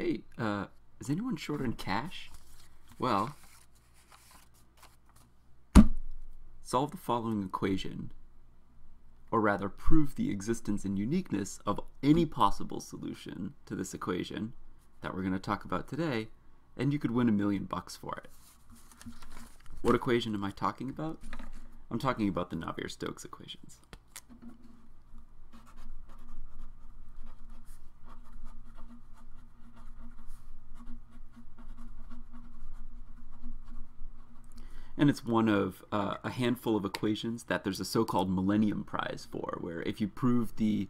Hey, is anyone short on cash? Well, solve the following equation, or rather prove the existence and uniqueness of any possible solution to this equation that we're going to talk about today, and you could win $1,000,000 for it. What equation am I talking about? I'm talking about the Navier-Stokes equations. And it's one of a handful of equations that there's a so-called Millennium Prize for, where if you prove the,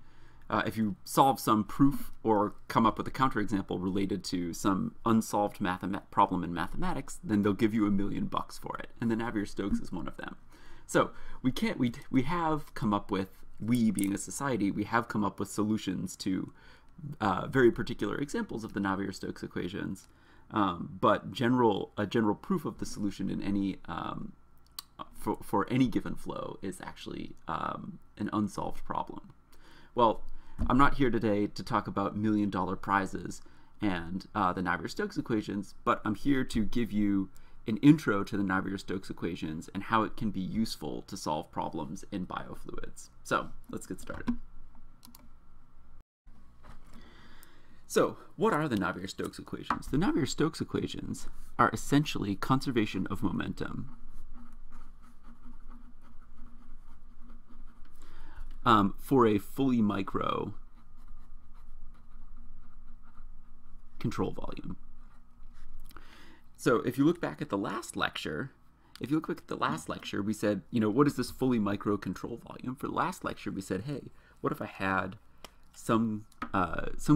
if you solve some proof or come up with a counterexample related to some unsolved problem in mathematics, then they'll give you $1,000,000 for it. And the Navier-Stokes is one of them. So we have come up with, we being a society, we have come up with solutions to very particular examples of the Navier-Stokes equations. But a general proof of the solution in any for any given flow is actually an unsolved problem. Well, I'm not here today to talk about $1,000,000 prizes and the Navier-Stokes equations, but I'm here to give you an intro to the Navier-Stokes equations and how it can be useful to solve problems in biofluids. So let's get started. So, what are the Navier-Stokes equations? The Navier-Stokes equations are essentially conservation of momentum. For a fully micro control volume. So, if you look back at the last lecture, we said, you know, what is this fully micro control volume? For the last lecture, we said, hey, what if I had some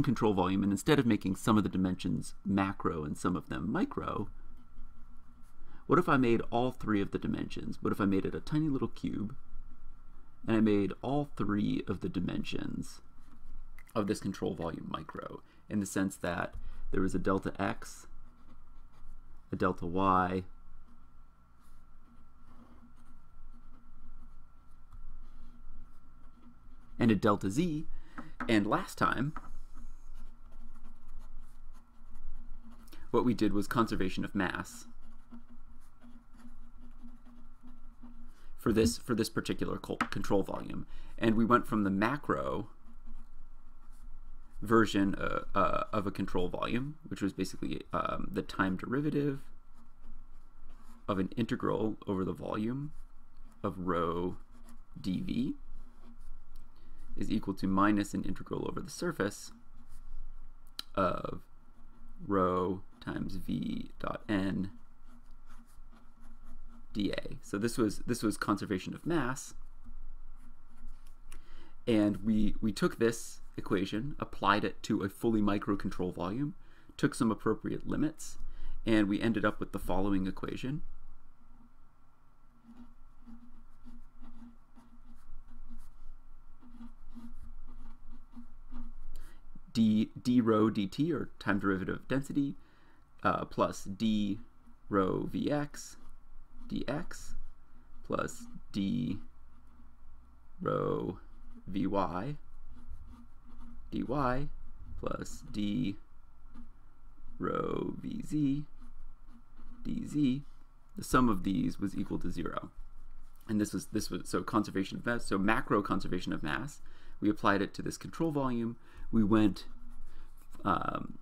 control volume, and instead of making some of the dimensions macro and some of them micro, what if I made all three of the dimensions? What if I made it a tiny little cube, and I made all three of the dimensions of this control volume micro, in the sense that there was a delta x, a delta y, and a delta z. And last time, what we did was conservation of mass for this particular control volume, and we went from the macro version of a control volume, which was basically the time derivative of an integral over the volume of rho dv, is equal to minus an integral over the surface of rho times v dot n dA. So this was conservation of mass, and we took this equation, applied it to a fully micro control volume, took some appropriate limits, and we ended up with the following equation. d rho dt, or time derivative of density, plus d rho vx dx plus d rho vy dy plus d rho vz dz. The sum of these was equal to 0, and this was so conservation of mass, so macro conservation of mass. We applied it to this control volume. We went, and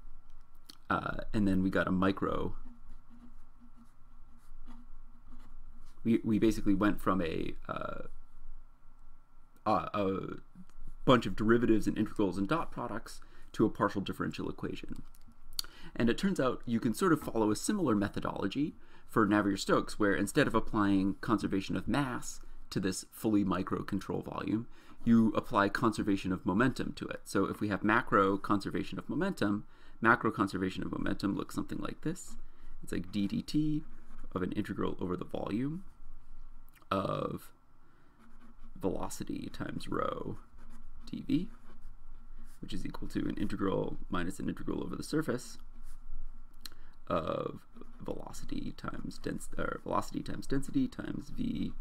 then we got a micro. We basically went from a bunch of derivatives and integrals and dot products to a partial differential equation. And it turns out you can sort of follow a similar methodology for Navier-Stokes, where instead of applying conservation of mass to this fully micro control volume, you apply conservation of momentum to it. So if we have macro conservation of momentum, macro conservation of momentum looks something like this. It's like d dt of an integral over the volume of velocity times rho dv, which is equal to an integral minus an integral over the surface of velocity times density times v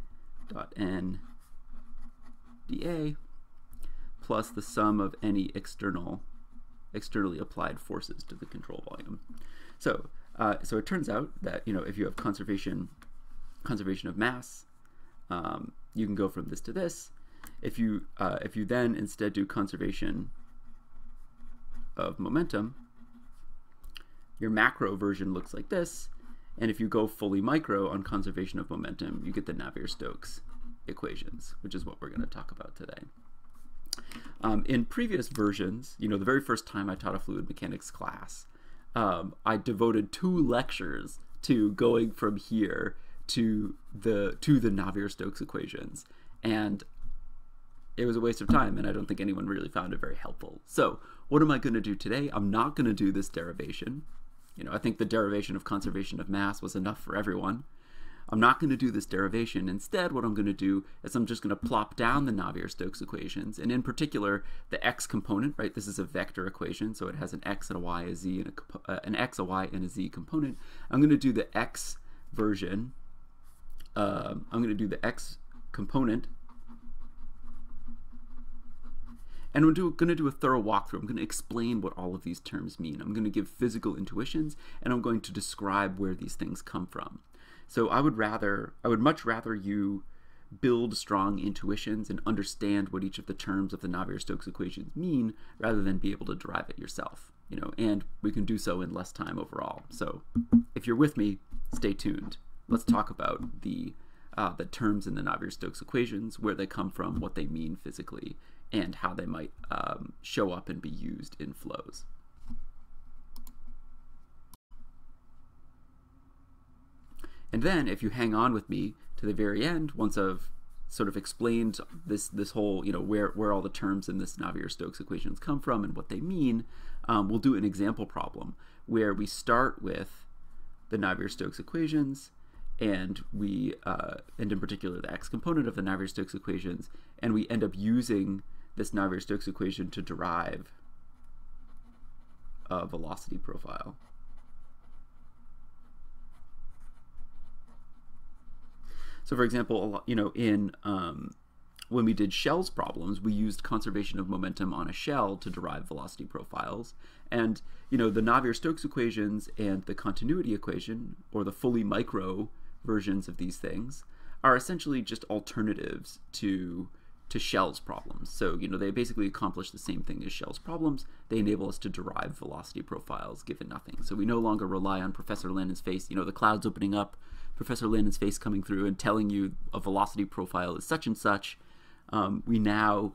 dot n dA, plus the sum of any external externally applied forces to the control volume. So, so it turns out that, you know, if you have conservation of mass, you can go from this to this. If you then instead do conservation of momentum, your macro version looks like this. And if you go fully micro on conservation of momentum, you get the Navier-Stokes equations, which is what we're going to talk about today. In previous versions, you know, the very first time I taught a fluid mechanics class, I devoted 2 lectures to going from here to the Navier-Stokes equations, and it was a waste of time, and I don't think anyone really found it very helpful. So what am I going to do today? I'm not going to do this derivation. You know, I think the derivation of conservation of mass was enough for everyone. I'm not going to do this derivation. Instead, what I'm going to do is I'm just going to plop down the Navier-Stokes equations, and in particular, the x component, right? This is a vector equation, so it has an x and a y, a z, and an x, a y, and a z component. I'm going to do the x version. I'm going to do the x component, and I'm going to do a thorough walkthrough. I'm going to explain what all of these terms mean. I'm going to give physical intuitions, and I'm going to describe where these things come from. So I would much rather you build strong intuitions and understand what each of the terms of the Navier-Stokes equations mean, rather than be able to derive it yourself. You know, and we can do so in less time overall. So if you're with me, stay tuned. Let's talk about the terms in the Navier-Stokes equations, where they come from, what they mean physically, and how they might show up and be used in flows. And then, if you hang on with me to the very end, once I've sort of explained this whole, you know, where all the terms in this Navier-Stokes equations come from and what they mean, we'll do an example problem where we start with the Navier-Stokes equations, and we and in particular the x component of the Navier-Stokes equations, and we end up using this Navier-Stokes equation to derive a velocity profile. So, for example, you know, in when we did shells problems, we used conservation of momentum on a shell to derive velocity profiles. And, you know, the Navier-Stokes equations and the continuity equation, or the fully micro versions of these things, are essentially just alternatives to shells problems. So, you know, they basically accomplish the same thing as shells problems. They enable us to derive velocity profiles given nothing. So we no longer rely on Professor Landon's face, you know, the clouds opening up, Professor Landon's face coming through and telling you a velocity profile is such and such. We now,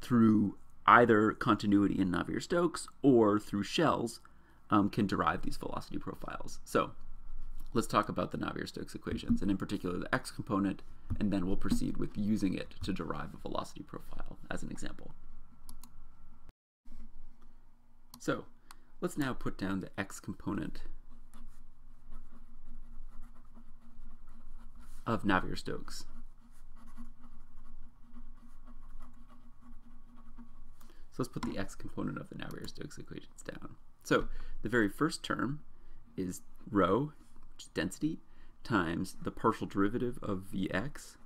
through either continuity in Navier-Stokes or through shells, can derive these velocity profiles. So let's talk about the Navier-Stokes equations, and in particular the x component, and then we'll proceed with using it to derive a velocity profile as an example. So let's now put down the x component of Navier-Stokes. So let's put the x component of the Navier-Stokes equations down. So the very first term is rho, which is density, times the partial derivative of Vx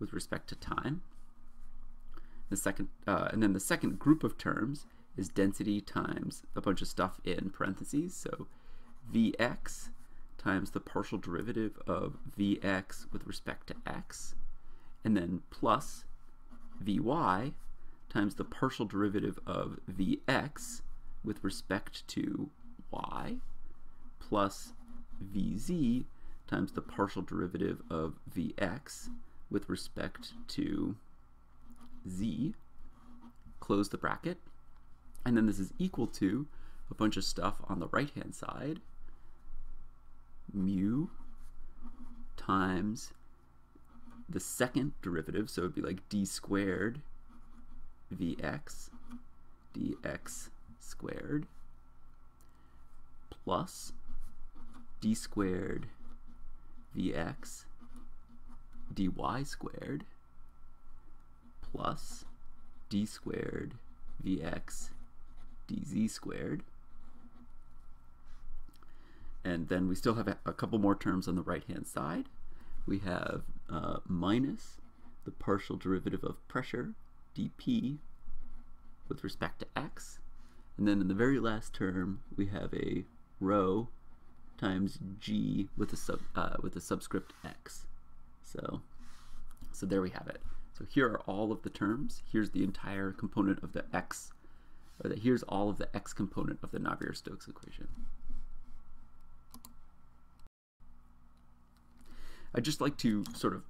with respect to time. And then the second group of terms is density times a bunch of stuff in parentheses. So Vx times the partial derivative of Vx with respect to x, and then plus Vy times the partial derivative of Vx with respect to y, plus Vz times the partial derivative of Vx with respect to z, close the bracket, and then this is equal to a bunch of stuff on the right hand side, mu times the second derivative, so it would be like d squared Vx dx squared, plus d squared Vx dy squared, plus d squared Vx dz squared. And then we still have a couple more terms on the right-hand side. We have minus the partial derivative of pressure, dp, with respect to x, And then in the very last term, we have a rho times g with a subscript x. So there we have it. So here are all of the terms. Here's the entire component of the x, or that here's all of the x component of the Navier-Stokes equation. I'd just like to sort of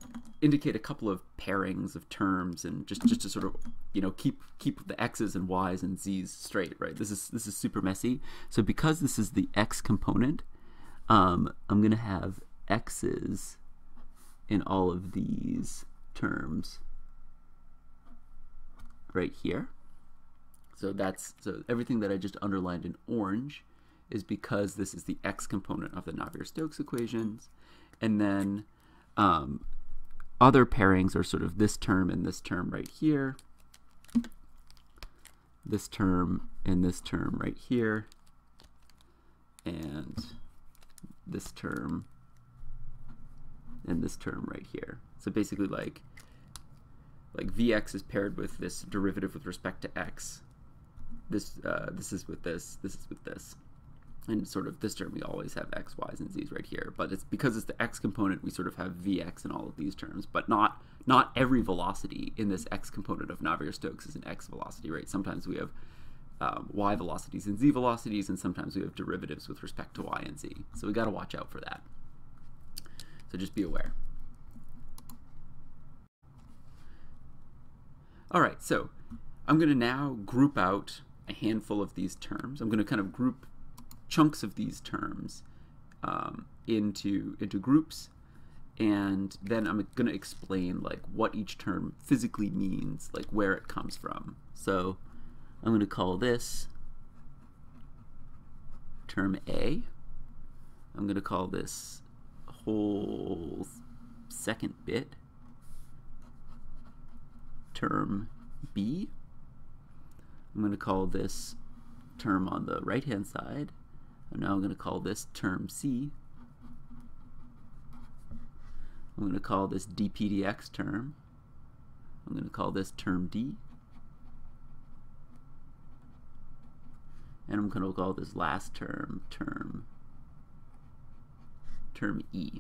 indicate a couple of pairings of terms, and just to sort of, you know, keep the x's and y's and z's straight, right? This is super messy. So because this is the x component, I'm gonna have x's in all of these terms right here. So everything that I just underlined in orange is because this is the x component of the Navier-Stokes equations. And then other pairings are sort of this term and this term right here, this term and this term right here, and this term and this term right here. So basically, like Vx is paired with this derivative with respect to x. This is with this. This is with this. And sort of this term, we always have x, y's, and z's right here. But it's because it's the x component, we sort of have Vx in all of these terms. But not every velocity in this x component of Navier-Stokes is an x velocity, right? Sometimes we have y velocities and z velocities, and sometimes we have derivatives with respect to y and z. So we got to watch out for that. So just be aware. All right, so I'm going to now group out a handful of these terms. I'm going to kind of group chunks of these terms into groups, and then I'm going to explain like what each term physically means, like where it comes from. So I'm going to call this term A. I'm going to call this whole second bit term B. I'm going to call this term on the right hand side. I'm now going to call this term C. I'm going to call this dpdx term. I'm going to call this term D. And I'm going to call this last term, term E.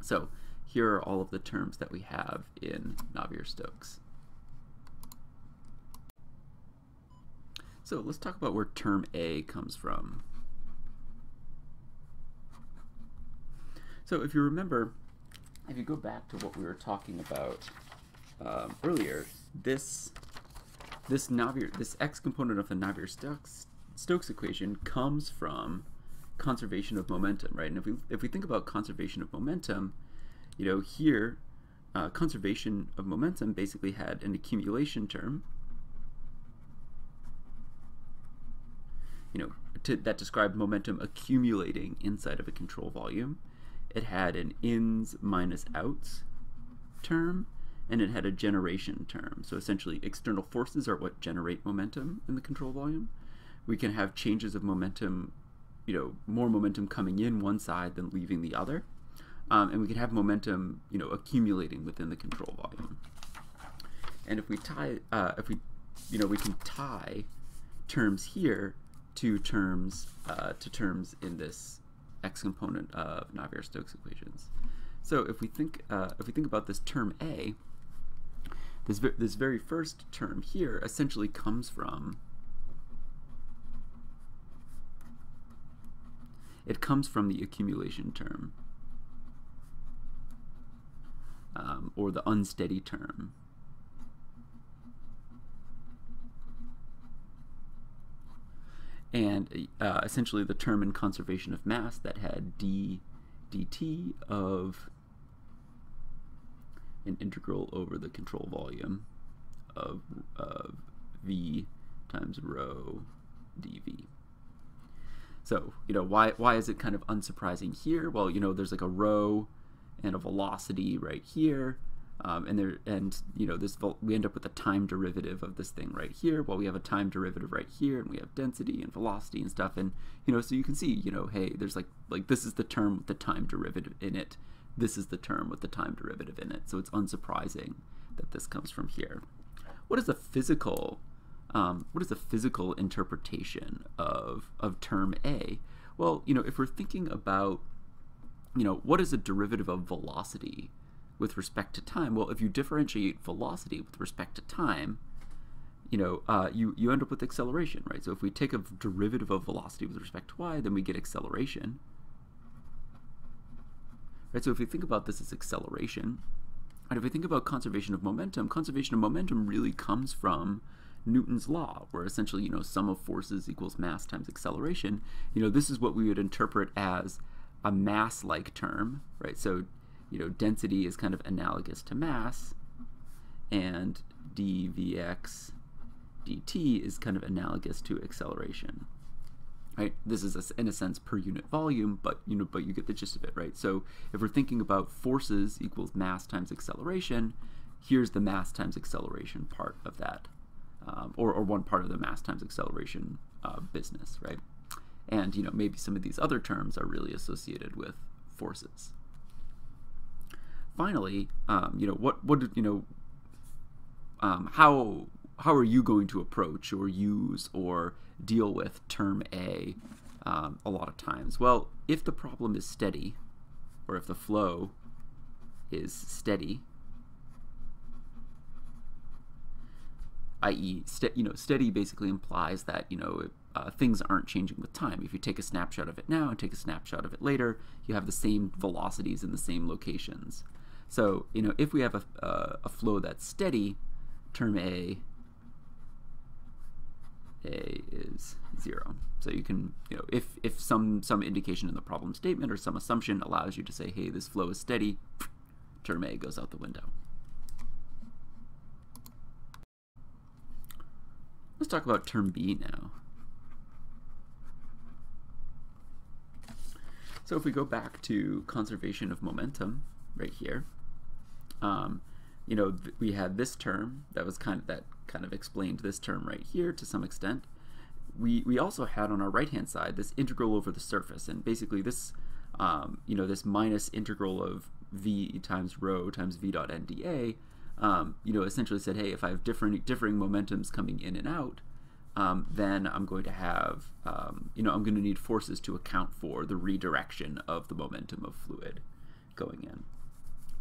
So here are all of the terms that we have in Navier-Stokes. So let's talk about where term A comes from. So if you remember, if you go back to what we were talking about earlier, this x component of the Navier-Stokes equation comes from conservation of momentum, right? And if we think about conservation of momentum, you know, here conservation of momentum basically had an accumulation term, you know, that described momentum accumulating inside of a control volume. It had an ins minus outs term, and it had a generation term. So essentially, external forces are what generate momentum in the control volume. We can have changes of momentum, you know, more momentum coming in one side than leaving the other. And we can have momentum, you know, accumulating within the control volume. And if we tie, you know, we can tie terms here to terms in this x component of Navier-Stokes equations. So if we think about this term A, this very first term here essentially comes from, it comes from the accumulation term, or the unsteady term. And essentially the term in conservation of mass that had d dt of an integral over the control volume of v times rho dv. So, you know, why is it kind of unsurprising here? Well, you know, there's like a rho and a velocity right here, and you know, we end up with a time derivative of this thing right here. Well, we have a time derivative right here, and we have density and velocity and stuff, and you know, so you can see, you know, hey, there's like this is the term with the time derivative in it. This is the term with the time derivative in it. So it's unsurprising that this comes from here. What is the physical what is the physical interpretation of term A? Well, you know, if we're thinking about, you know, what is a derivative of velocity with respect to time? Well, if you differentiate velocity with respect to time, you know, you end up with acceleration, right? So if we take a derivative of velocity with respect to y, then we get acceleration. Right, so if we think about this as acceleration, and if we think about conservation of momentum really comes from Newton's law, where essentially, you know, sum of forces equals mass times acceleration. You know, this is what we would interpret as a mass-like term, right? So, you know, density is kind of analogous to mass, and dvx dt is kind of analogous to acceleration, right? This is, in a sense, per unit volume, but, you know, but you get the gist of it, right? So if we're thinking about forces equals mass times acceleration, here's the mass times acceleration part of that. Or one part of the mass times acceleration business, right? And, you know, maybe some of these other terms are really associated with forces. Finally, you know, how are you going to approach or use or deal with term A a lot of times? Well, if the problem is steady, or if the flow is steady, i.e., steady basically implies that, you know, things aren't changing with time. If you take a snapshot of it now and take a snapshot of it later, you have the same velocities in the same locations. So, you know, if we have a flow that's steady, term A is 0. So you can, you know, if some indication in the problem statement or some assumption allows you to say, hey, this flow is steady, term A goes out the window. Let's talk about term B now. So if we go back to conservation of momentum right here, you know, we had this term that was kind of explained this term right here to some extent. We also had on our right-hand side this integral over the surface, and basically this, you know, this minus integral of v times rho times v dot n dA. You know, essentially said, hey, if I have differing momentums coming in and out, then I'm going to have, you know, I'm going to need forces to account for the redirection of the momentum of fluid going in.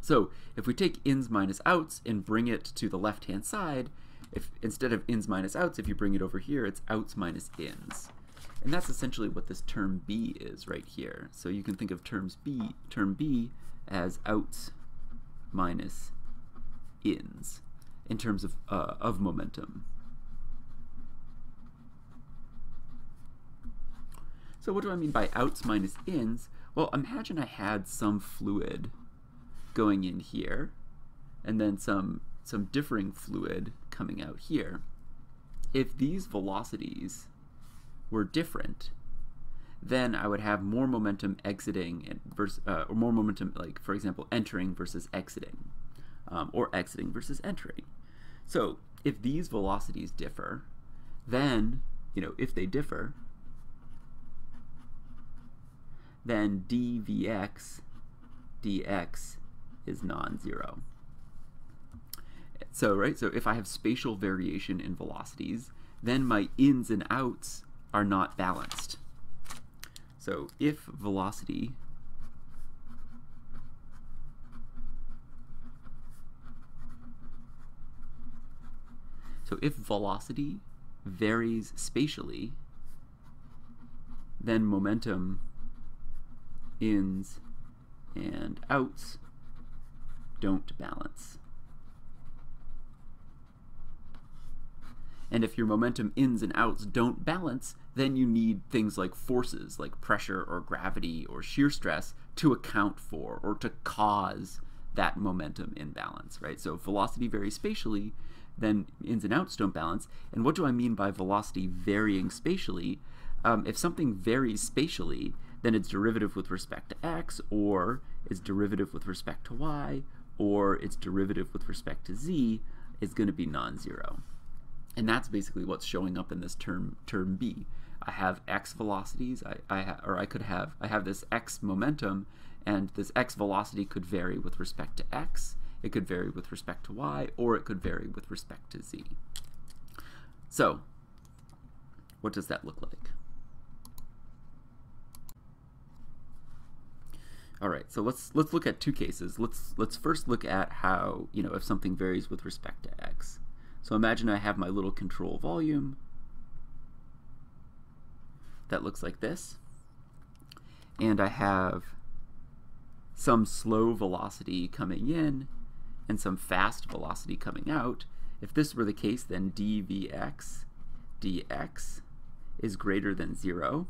So if we take ins minus outs and bring it to the left-hand side, if instead of ins minus outs, if you bring it over here, it's outs minus ins. And that's essentially what this term B is right here. So you can think of term B as outs minus ins in terms of momentum. So what do I mean by outs minus ins? Well, imagine I had some fluid going in here and then some differing fluid coming out here. If these velocities were different, then I would have more momentum exiting and or more momentum, like, for example, entering versus exiting. Or exiting versus entering. So if these velocities differ, then, you know, if they differ, then dvx dx is non-zero. So, right, so if I have spatial variation in velocities, then my ins and outs are not balanced. So if velocity varies spatially, then momentum, ins, and outs don't balance. And if your momentum ins and outs don't balance, then you need things like forces, like pressure or gravity or shear stress, to account for or to cause that momentum imbalance, right? So velocity varies spatially, then ins and outs don't balance. And what do I mean by velocity varying spatially? If something varies spatially, then its derivative with respect to x, or its derivative with respect to y, or its derivative with respect to z is going to be non-zero. And that's basically what's showing up in this term B. I have x velocities, I have this x momentum, and this x velocity could vary with respect to x, it could vary with respect to y, or it could vary with respect to z. So What does that look like? All right, so let's look at two cases. Let's first look at how, you know, if something varies with respect to x. So imagine I have my little control volume that looks like this, and I have some slow velocity coming in and some fast velocity coming out. If this were the case, then dvx dx is greater than 0.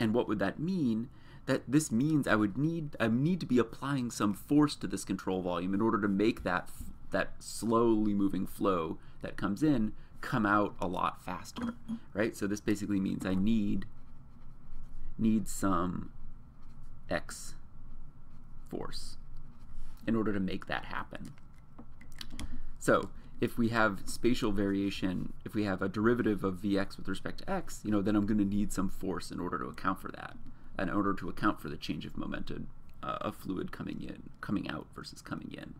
And what would that mean? That this means I need to be applying some force to this control volume in order to make that slowly moving flow that comes in come out a lot faster, right? So this basically means I need some x force in order to make that happen. So if we have spatial variation, if we have a derivative of vx with respect to x, you know, then I'm going to need some force in order to account for that, in order to account for the change of momentum of fluid coming out versus coming in.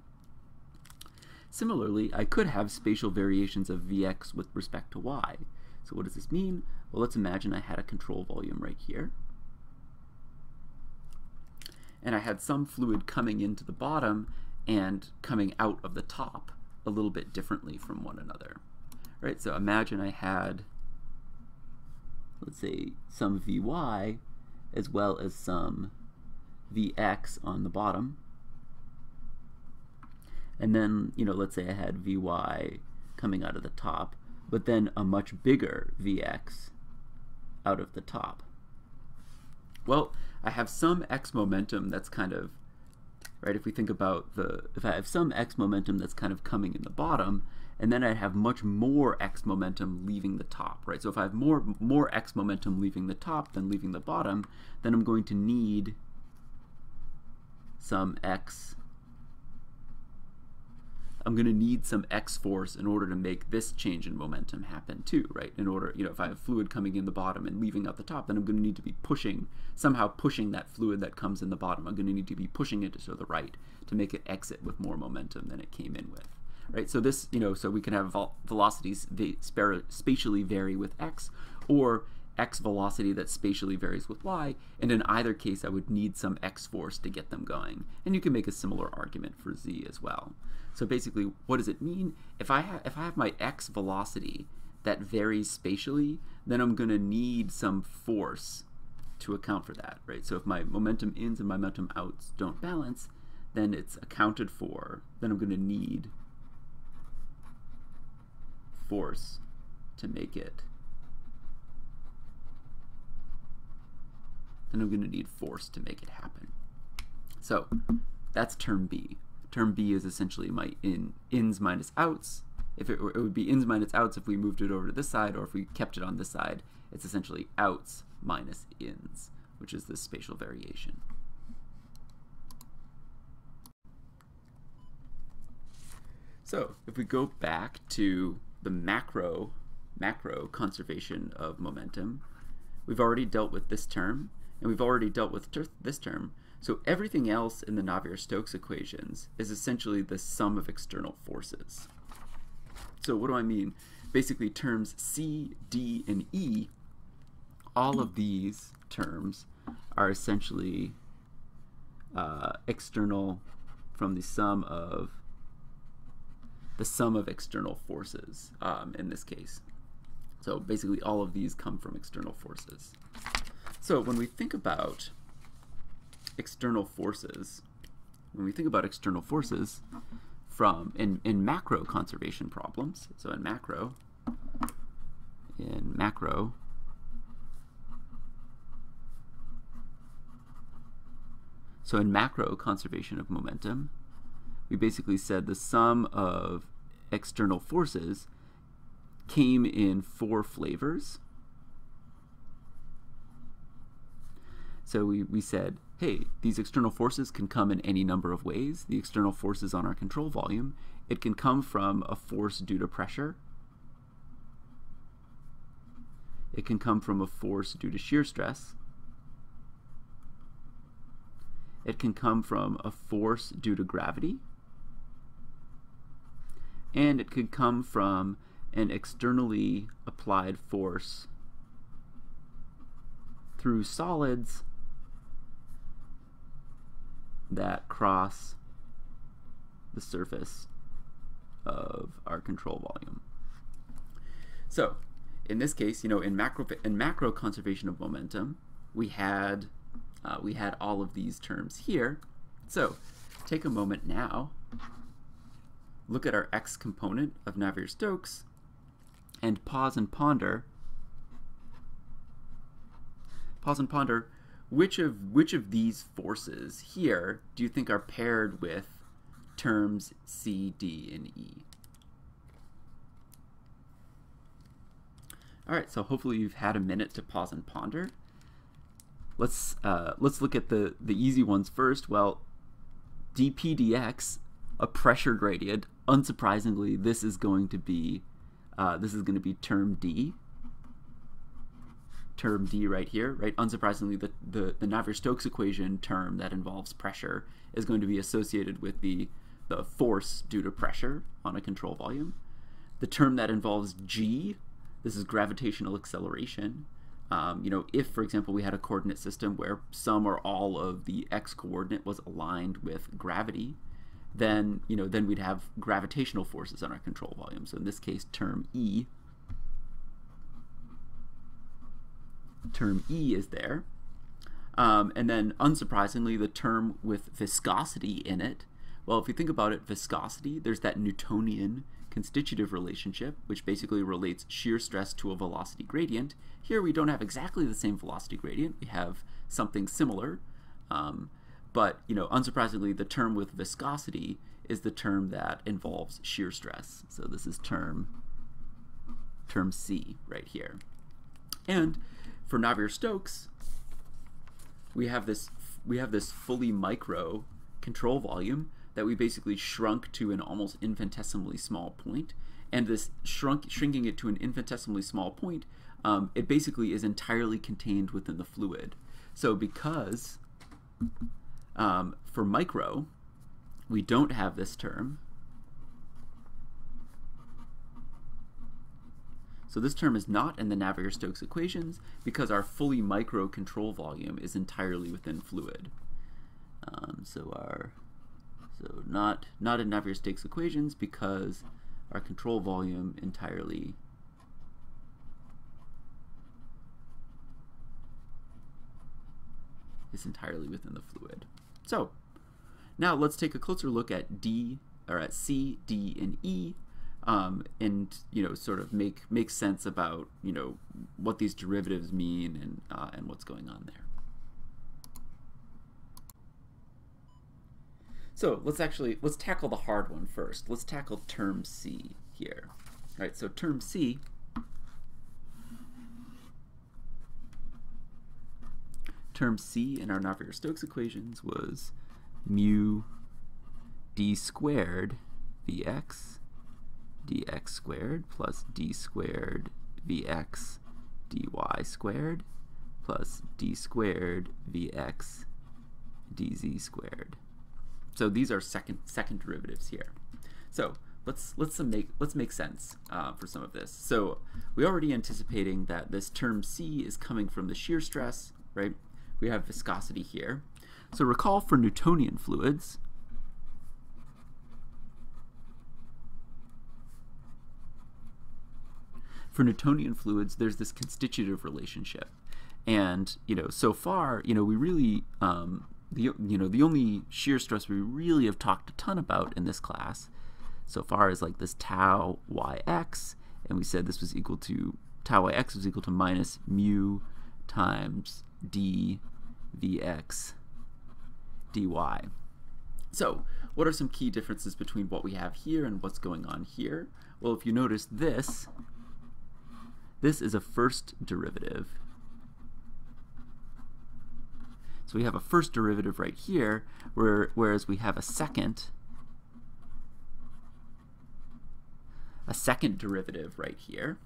Similarly, I could have spatial variations of Vx with respect to y. So what does this mean? Well, let's imagine I had a control volume right here, and I had some fluid coming into the bottom and coming out of the top a little bit differently from one another. Right? So imagine I had, let's say, some Vy as well as some Vx on the bottom. And then, you know, let's say I had Vy coming out of the top, but then a much bigger Vx out of the top. Well, I have some x momentum that's kind of, right, if we think about the, if I have some x momentum that's kind of coming in the bottom, and then I have much more x momentum leaving the top, right? So if I have more x momentum leaving the top than leaving the bottom, then I'm going to need some x. I'm going to need some x force in order to make this change in momentum happen too, right? In order, you know, if I have fluid coming in the bottom and leaving out the top, then I'm going to need to be somehow pushing that fluid that comes in the bottom. I'm going to need to be pushing it to the right to make it exit with more momentum than it came in with. Right, so this, you know, so we can have velocities that spatially vary with x, or x velocity that spatially varies with y, and in either case I would need some x force to get them going. And you can make a similar argument for z as well. So basically, what does it mean? If I have my x velocity that varies spatially, then I'm going to need some force to account for that, right? So if my momentum ins and my momentum outs don't balance, then it's accounted for, then I'm going to need force to make it. Then I'm going to need force to make it happen. So that's term B. Term B is essentially my ins minus outs. If it would be ins minus outs if we moved it over to this side, or if we kept it on this side, it's essentially outs minus ins, which is the spatial variation. So if we go back to the macro conservation of momentum, we've already dealt with this term, and we've already dealt with this term. So everything else in the Navier-Stokes equations is essentially the sum of external forces. So what do I mean? Basically, terms C, D, and E, all of these terms are essentially external from the sum of external forces in this case. So basically all of these come from external forces. So when we think about external forces, from in macro conservation problems, so in macro so in macro conservation of momentum, we basically said the sum of external forces came in 4 flavors. So we said, hey, these external forces can come in any number of ways. The external forces on our control volume, it can come from a force due to pressure. It can come from a force due to shear stress. It can come from a force due to gravity. And it could come from an externally applied force through solids that cross the surface of our control volume. So in this case, you know, in macro conservation of momentum, we had all of these terms here. So take a moment now, look at our x component of Navier-Stokes, and pause and ponder. Which of these forces here do you think are paired with terms C, D, and E? All right, so hopefully you've had a minute to pause and ponder. Let's look at the easy ones first. Well, dP dx, a pressure gradient. Unsurprisingly, this is going to be term D. Term D right here, right? Unsurprisingly, the Navier-Stokes equation term that involves pressure is going to be associated with the force due to pressure on a control volume. The term that involves G, this is gravitational acceleration. You know, if, for example, we had a coordinate system where some or all of the x coordinate was aligned with gravity, then, you know, then we'd have gravitational forces on our control volume. So in this case, term E. Term E is there. And then, unsurprisingly, the term with viscosity in it. Well, if you think about it, viscosity, there's that Newtonian constitutive relationship, which basically relates shear stress to a velocity gradient. Here we don't have exactly the same velocity gradient. We have something similar. But, you know, unsurprisingly, the term with viscosity is the term that involves shear stress. So this is term C right here. And for Navier-Stokes, we have this fully micro control volume that we basically shrunk to an almost infinitesimally small point. And this shrinking it to an infinitesimally small point, it basically is entirely contained within the fluid. So because for micro, we don't have this term. So this term is not in the Navier-Stokes equations because our fully micro control volume is entirely within fluid. So not in Navier-Stokes equations because our control volume is entirely within the fluid. So now let's take a closer look at C, D, and E. And you know, sort of make sense about, you know, what these derivatives mean and what's going on there. So let's tackle the hard one first. Let's tackle term C here. All right, so term C. Term C in our Navier-Stokes equations was mu d squared Vx dx squared plus d squared Vx dy squared plus d squared Vx dz squared. So these are second derivatives here. So let's make sense for some of this. So we're already anticipating that this term C is coming from the shear stress, right? We have viscosity here. So recall for Newtonian fluids, there's this constitutive relationship, and you know, so far, you know, we really, the only shear stress we really have talked a ton about in this class, so far, is like this tau yx, and we said this was equal to tau yx was equal to minus mu times d vx dy. So what are some key differences between what we have here and what's going on here? Well, if you notice this. This is a first derivative. So we have a first derivative right here, whereas we have a second derivative right here.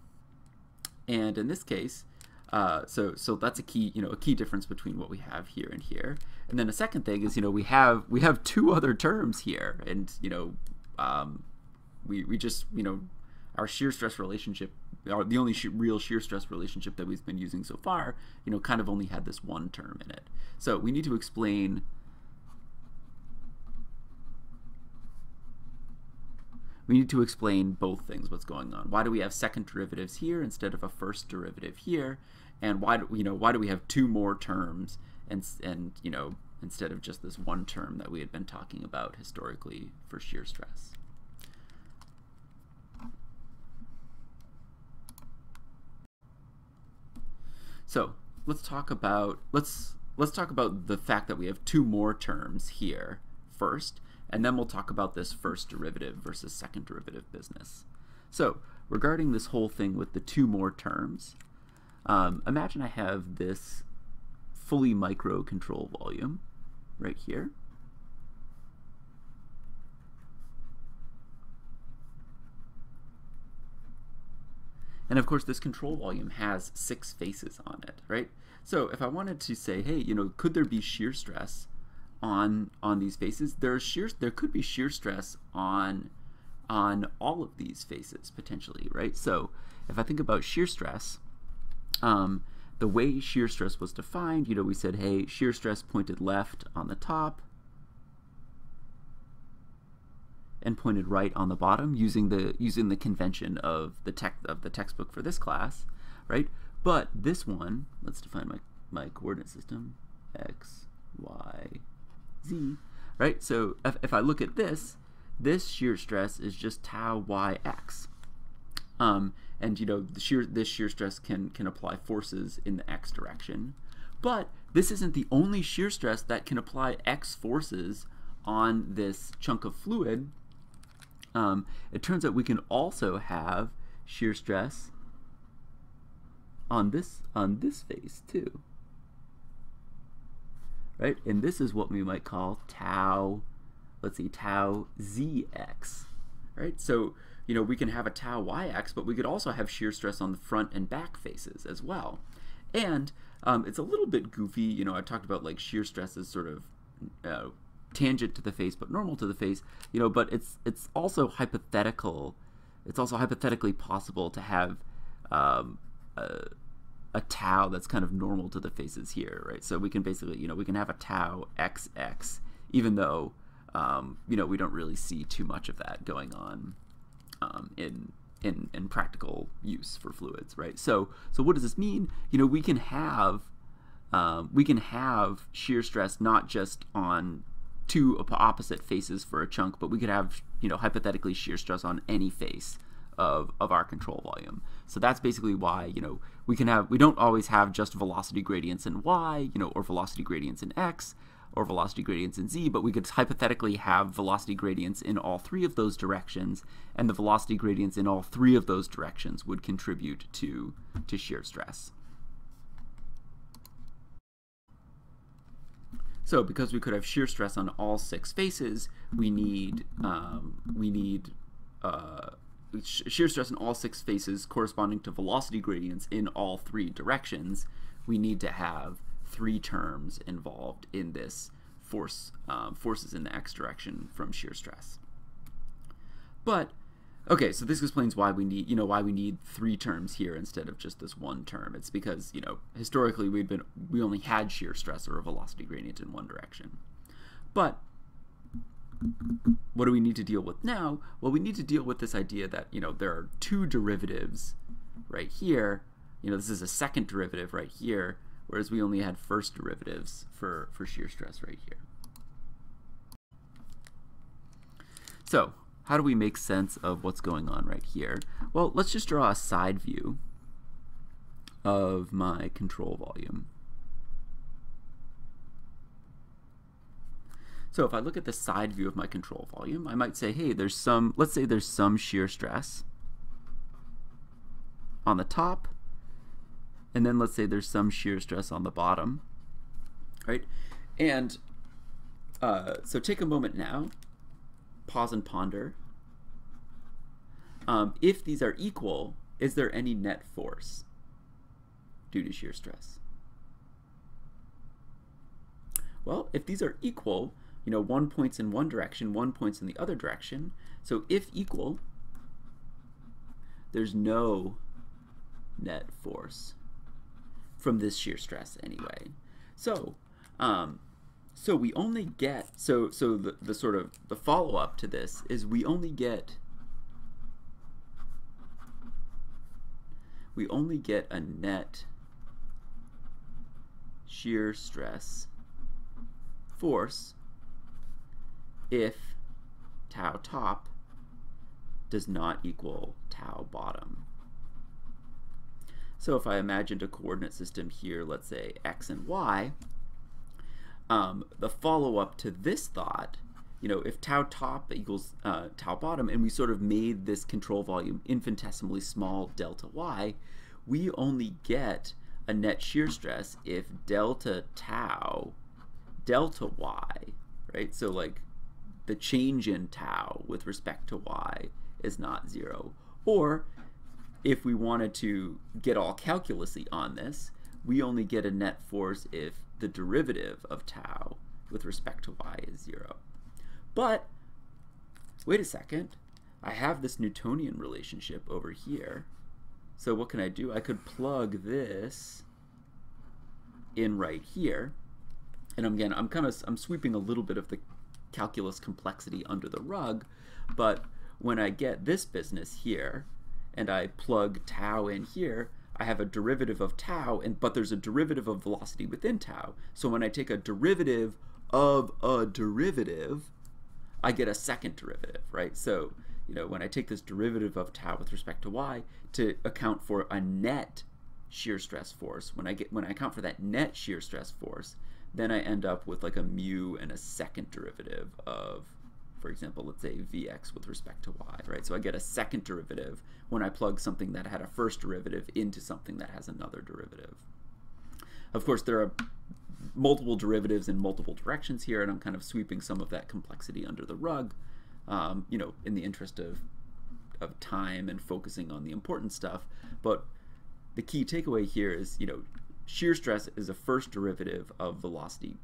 And in this case, so that's a key difference between what we have here and here. And then the second thing is, you know, we have two other terms here, and you know, our shear stress relationship the only real shear stress relationship that we've been using so far, you know, kind of only had this one term in it. So we need to explain both things, what's going on. Why do we have second derivatives here instead of a first derivative here? And why do, why do we have two more terms and you know, instead of just this one term that we had been talking about historically for shear stress? So let's talk about talk about the fact that we have two more terms here first, and then we'll talk about this first derivative versus second derivative business. So regarding this whole thing with the two more terms, imagine I have this fully microcontrol volume right here. And of course this control volume has six faces on it, right? So if I wanted to say, hey, you know, could there be shear stress on these faces? There could be shear stress on all of these faces potentially, right? So if I think about shear stress, the way shear stress was defined, we said, hey, shear stress pointed left on the top and pointed right on the bottom, using the convention of the textbook for this class, right? But this one, let's define my coordinate system, x, y, z, right? So if I look at this, this shear stress is just tau y x, and this shear stress can apply forces in the x direction, but this isn't the only shear stress that can apply x forces on this chunk of fluid. It turns out we can also have shear stress on this face too, right? And this is what we might call tau, let's see, tau zx, right? So we can have a tau yx, but we could also have shear stress on the front and back faces as well. And it's a little bit goofy. I talked about like shear stress is sort of tangent to the face but normal to the face, but it's also hypothetical. It's also hypothetically possible to have a tau that's kind of normal to the faces here, right? So we can basically, we can have a tau xx, even though we don't really see too much of that going on in practical use for fluids, right? So what does this mean? We can have shear stress not just on two opposite faces for a chunk, but we could have, hypothetically shear stress on any face of our control volume. So that's basically why, we don't always have just velocity gradients in y, or velocity gradients in x, or velocity gradients in z, but we could hypothetically have velocity gradients in all three of those directions, and the velocity gradients in all three of those directions would contribute to shear stress. So because we could have shear stress on all six faces, we need shear stress on all six faces corresponding to velocity gradients in all three directions. We need to have three terms involved in this forces in the x direction from shear stress. But okay, so this explains why we need, why we need three terms here instead of just this one term. It's because, historically we only had shear stress or a velocity gradient in one direction. But what do we need to deal with now? Well, we need to deal with this idea that, there are two derivatives right here. This is a second derivative right here, whereas we only had first derivatives for shear stress right here. So how do we make sense of what's going on right here? Well, let's just draw a side view of my control volume. So if I look at the side view of my control volume, I might say, hey, there's some, let's say there's some shear stress on the top, and then let's say there's some shear stress on the bottom, right? And so take a moment now, pause and ponder. If these are equal, is there any net force due to shear stress? Well, if these are equal, one point's in one direction, one point's in the other direction. So if equal, there's no net force from this shear stress anyway. So we only get, so the sort of the follow-up to this is we only get a net shear stress force if tau top does not equal tau bottom. So if I imagined a coordinate system here, let's say x and y, the follow-up to this thought, if tau top equals tau bottom, and we sort of made this control volume infinitesimally small delta y, we only get a net shear stress if delta tau, delta y, right? So like the change in tau with respect to y is not zero. Or if we wanted to get all calculus-y on this, we only get a net force if the derivative of tau with respect to y is zero. But wait a second, I have this Newtonian relationship over here. So what can I do? I could plug this in right here. And again, I'm sweeping a little bit of the calculus complexity under the rug, but when I get this business here and I plug tau in here, I have a derivative of tau, but there's a derivative of velocity within tau. So when I take a derivative of a derivative, I get a second derivative, right? So when I take this derivative of tau with respect to y to account for a net shear stress force, when I account for that net shear stress force, then I end up with like a mu and a second derivative of, for example, let's say vx with respect to y, right? So I get a second derivative when I plug something that had a first derivative into something that has another derivative. Of course, there are multiple derivatives in multiple directions here, and I'm kind of sweeping some of that complexity under the rug, in the interest of time and focusing on the important stuff. But the key takeaway here is, shear stress is a first derivative of velocity,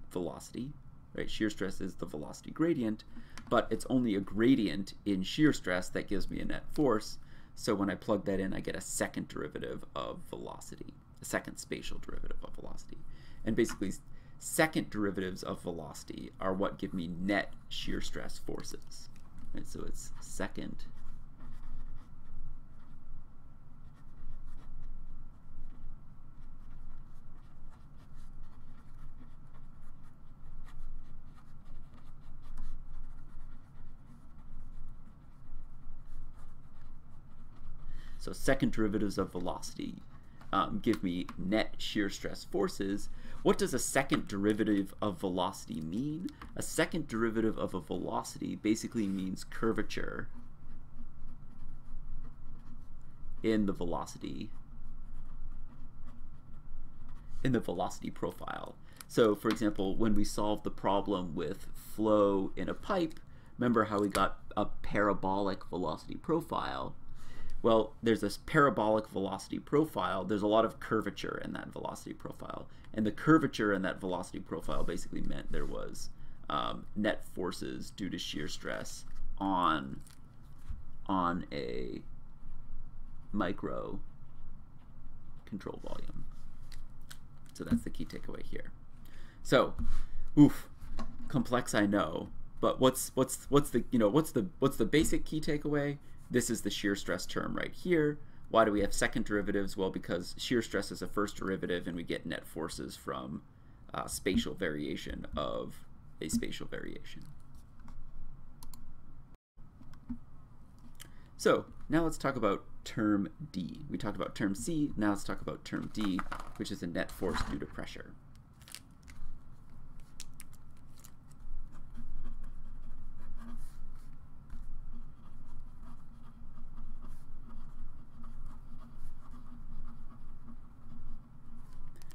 right? Shear stress is the velocity gradient, but it's only a gradient in shear stress that gives me a net force. So when I plug that in, I get a second derivative of velocity, a second spatial derivative of velocity. And basically, second derivatives of velocity are what give me net shear stress forces. Right? So it's second derivatives of velocity give me net shear stress forces. What does a second derivative of velocity mean? A second derivative of a velocity basically means curvature in the velocity profile. So for example, when we solved the problem with flow in a pipe, remember how we got a parabolic velocity profile? Well, there's this parabolic velocity profile. There's a lot of curvature in that velocity profile. And the curvature in that velocity profile basically meant there was net forces due to shear stress on a micro control volume. So that's the key takeaway here. So, oof, complex I know, but what's the basic key takeaway? This is the shear stress term right here. Why do we have second derivatives? Well, because shear stress is a first derivative and we get net forces from spatial variation of a spatial variation. So now let's talk about term D. We talked about term C, now let's talk about term D, which is a net force due to pressure.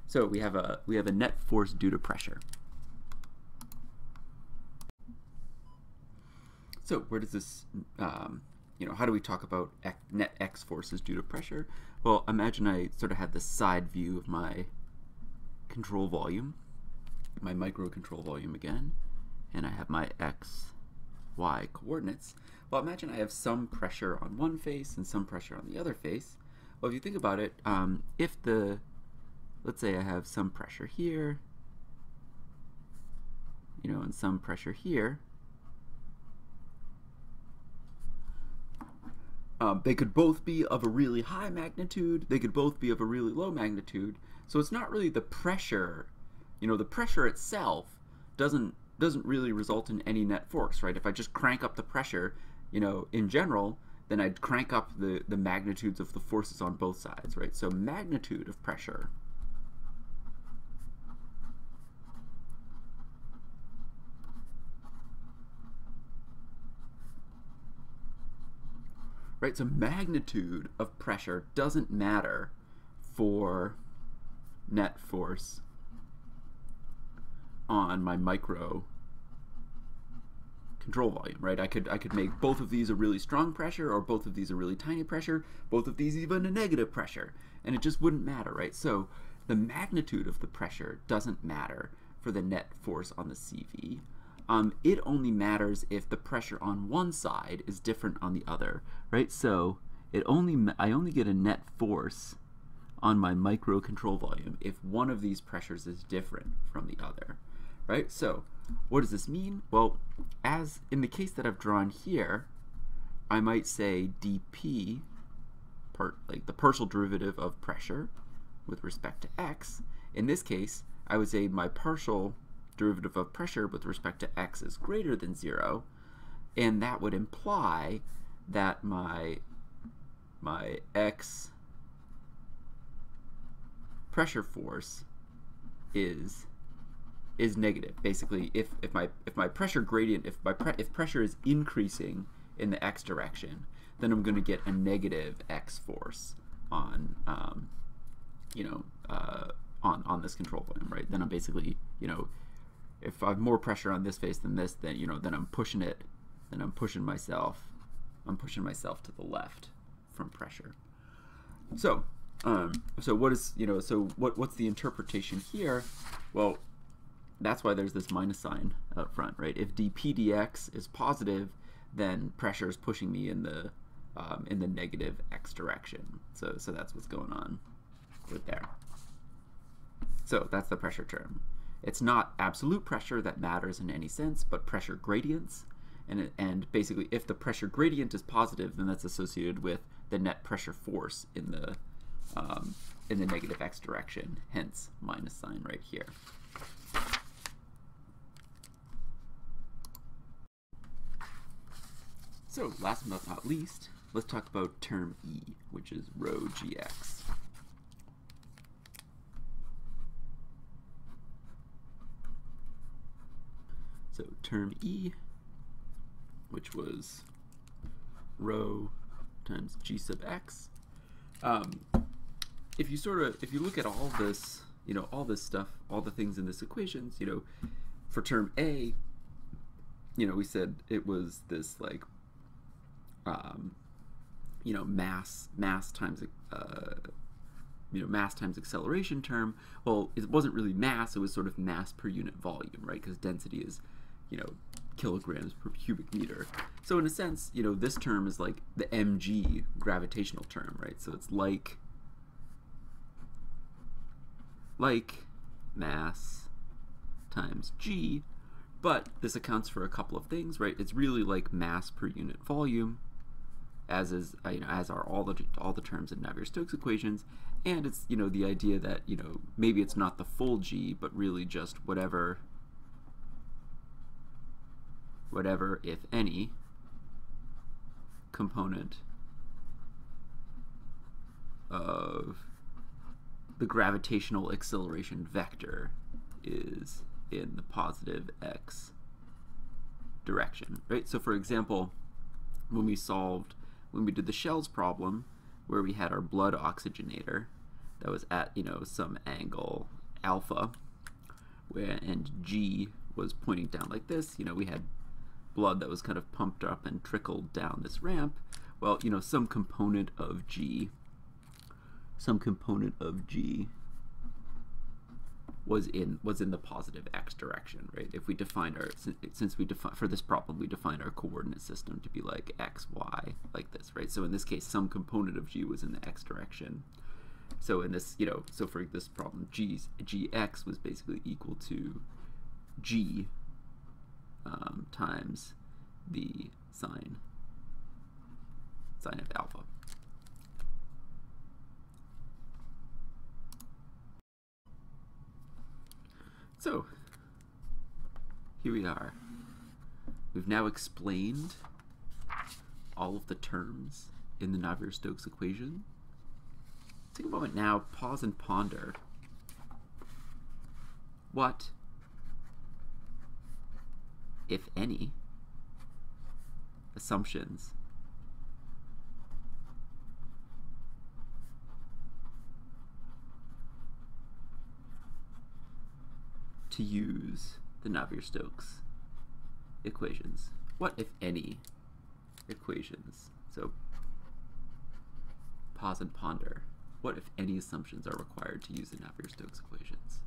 So we have a net force due to pressure. So where does this, how do we talk about net X forces due to pressure? Well, imagine I sort of had this side view of my control volume, my micro control volume again, and I have my X, Y coordinates. Well, imagine I have some pressure on one face and some pressure on the other face. Well, if you think about it, if the, let's say I have some pressure here, you know, and some pressure here, they could both be of a really high magnitude, they could both be of a really low magnitude, so it's not really the pressure, you know, the pressure itself doesn't really result in any net force, right? If I just crank up the pressure, you know, in general, then I'd crank up the magnitudes of the forces on both sides, right? So magnitude of pressure doesn't matter for net force on my micro control volume, right? I could make both of these a really strong pressure, or both of these a really tiny pressure, both of these even a negative pressure, and it just wouldn't matter, right? So the magnitude of the pressure doesn't matter for the net force on the CV. It only matters if the pressure on one side is different on the other, right? So I only get a net force on my micro control volume if one of these pressures is different from the other, right? So what does this mean? Well, as in the case that I've drawn here, I might say dp, like the partial derivative of pressure with respect to x. In this case, I would say my partial derivative of pressure with respect to x is greater than 0, and that would imply that my x pressure force is negative. Basically, if my pressure gradient, if pressure is increasing in the x direction, then I'm going to get a negative x force on on this control volume, right? Then I'm basically, you know, if I have more pressure on this face than this, then, you know, then I'm pushing it, then I'm pushing myself to the left from pressure. So, what's the interpretation here? Well, that's why there's this minus sign up front, right? If dp dx is positive, then pressure is pushing me in the negative x direction. So that's what's going on right there. So that's the pressure term. It's not absolute pressure that matters in any sense, but pressure gradients. And basically, if the pressure gradient is positive, then that's associated with the net pressure force in the negative x direction, hence minus sign right here. So last but not least, let's talk about term E, which is rho gx. So term E, which was rho times g sub x. If you look at all this, you know, all this stuff, all the things in this equations, you know, for term A, you know, we said it was this like, you know, mass times mass times acceleration term. Well, it wasn't really mass; it was sort of mass per unit volume, right? Because density is, you know, kilograms per cubic meter. So in a sense, you know, this term is like the mg gravitational term, right? So it's like mass times g, but this accounts for a couple of things, right? It's really like mass per unit volume, as is, you know, as are all the terms in Navier-Stokes equations, and it's, you know, the idea that, you know, maybe it's not the full g, but really just whatever, if any, component of the gravitational acceleration vector is in the positive x direction, right? So for example, when we did the shells problem, where we had our blood oxygenator that was at, you know, some angle alpha, where and g was pointing down like this, you know, we had blood that was kind of pumped up and trickled down this ramp. Well, you know, some component of g was in the positive x direction, right? If we defined our, since we for this problem, we defined our coordinate system to be like x, y, like this, right? So in this case, some component of g was in the x direction. So in this, so for this problem, gx was basically equal to g times the sine of alpha. So here we are. We've now explained all of the terms in the Navier-Stokes equation. Take a moment now, pause and ponder. What, if any, assumptions to use the Navier-Stokes equations? What, if any, equations? So pause and ponder. What, if any, assumptions are required to use the Navier-Stokes equations?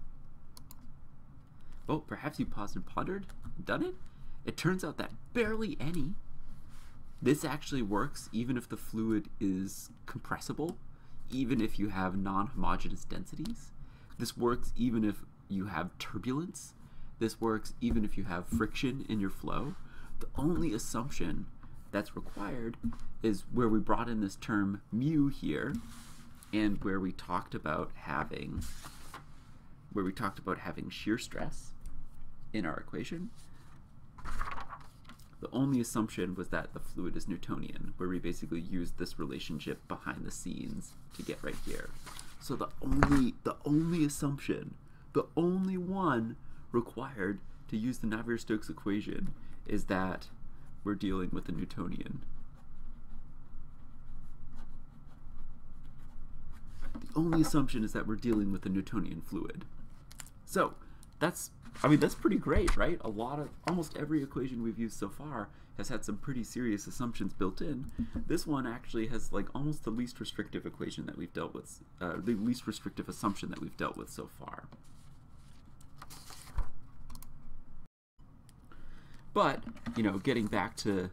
Well, perhaps you paused and pondered, done it. It turns out that barely any. This actually works even if the fluid is compressible, even if you have non-homogeneous densities. This works even if you have turbulence. This works even if you have friction in your flow. The only assumption that's required is where we brought in this term mu here, and where we talked about having shear stress in our equation. The only assumption was that the fluid is Newtonian, where we basically used this relationship behind the scenes to get right here. So the only assumption, the only one required to use the Navier-Stokes equation, is that we're dealing with a Newtonian. The only assumption is that we're dealing with a Newtonian fluid. So that's pretty great, right? A lot of, almost every equation we've used so far has had some pretty serious assumptions built in. This one actually has like almost the least restrictive equation that we've dealt with, the least restrictive assumption that we've dealt with so far. But, getting back to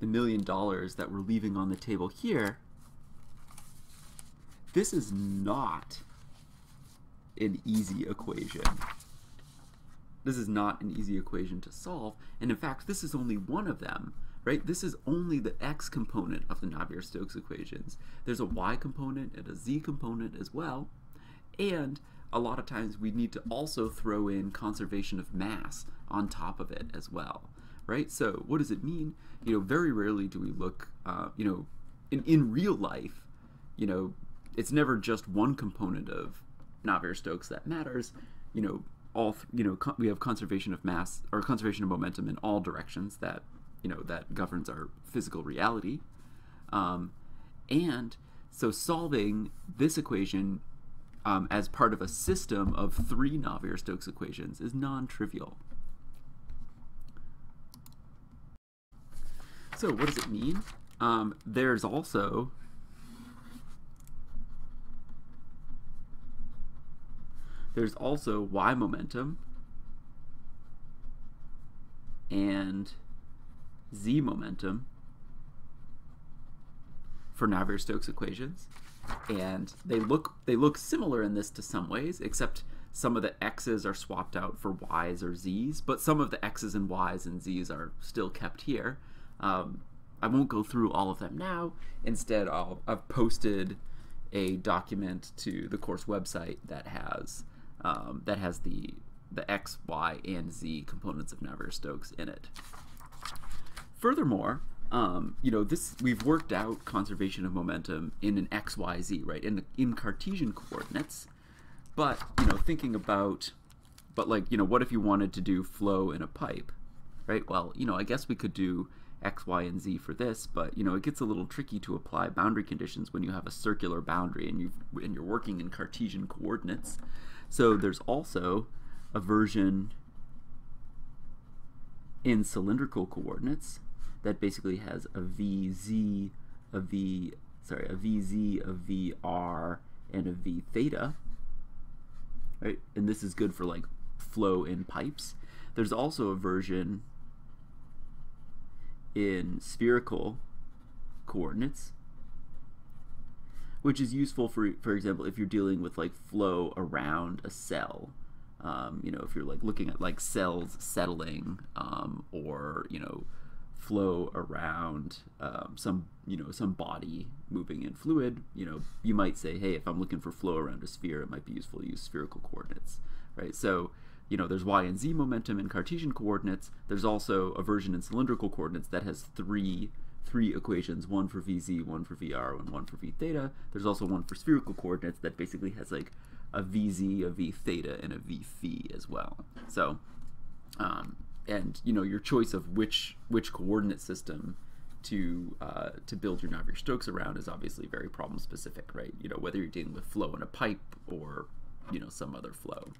the $1 million that we're leaving on the table here, this is not an easy equation. This is not an easy equation to solve, and in fact, this is only one of them, right? This is only the x component of the Navier-Stokes equations. There's a y component and a z component as well, and a lot of times we need to also throw in conservation of mass on top of it as well, right? So what does it mean? Very rarely do we look, in real life, it's never just one component of Navier-Stokes that matters. We have conservation of mass or conservation of momentum in all directions that, that governs our physical reality. And so solving this equation as part of a system of 3 Navier-Stokes equations is non-trivial. So what does it mean? There's also y momentum and z momentum for Navier-Stokes equations. And they look similar in this to some ways, except some of the x's are swapped out for y's or z's, but some of the x's and y's and z's are still kept here. I won't go through all of them now. Instead, I've posted a document to the course website that has the x, y, and z components of Navier-Stokes in it. Furthermore, we've worked out conservation of momentum in an x, y, z, right, in Cartesian coordinates. But what if you wanted to do flow in a pipe, right? Well, I guess we could do x, y, and z for this, but it gets a little tricky to apply boundary conditions when you have a circular boundary and you're working in Cartesian coordinates. So there's also a version in cylindrical coordinates that basically has a vz, a vr, and a v theta, right? And this is good for like flow in pipes. There's also a version in spherical coordinates, which is useful for example, if you're dealing with like flow around a cell. You know, if you're like looking at like cells settling, or you know, flow around some body moving in fluid. You know, you might say, hey, if I'm looking for flow around a sphere, it might be useful to use spherical coordinates, right? So, you know, there's y and z momentum in Cartesian coordinates. There's also a version in cylindrical coordinates that has three equations, one for vz, one for vr, and one for v theta. There's also one for spherical coordinates that basically has like a vz, a v theta, and a v phi as well. So, and you know, your choice of which coordinate system to build your Navier-Stokes around is obviously very problem specific, right? You know, whether you're dealing with flow in a pipe or you know some other flow.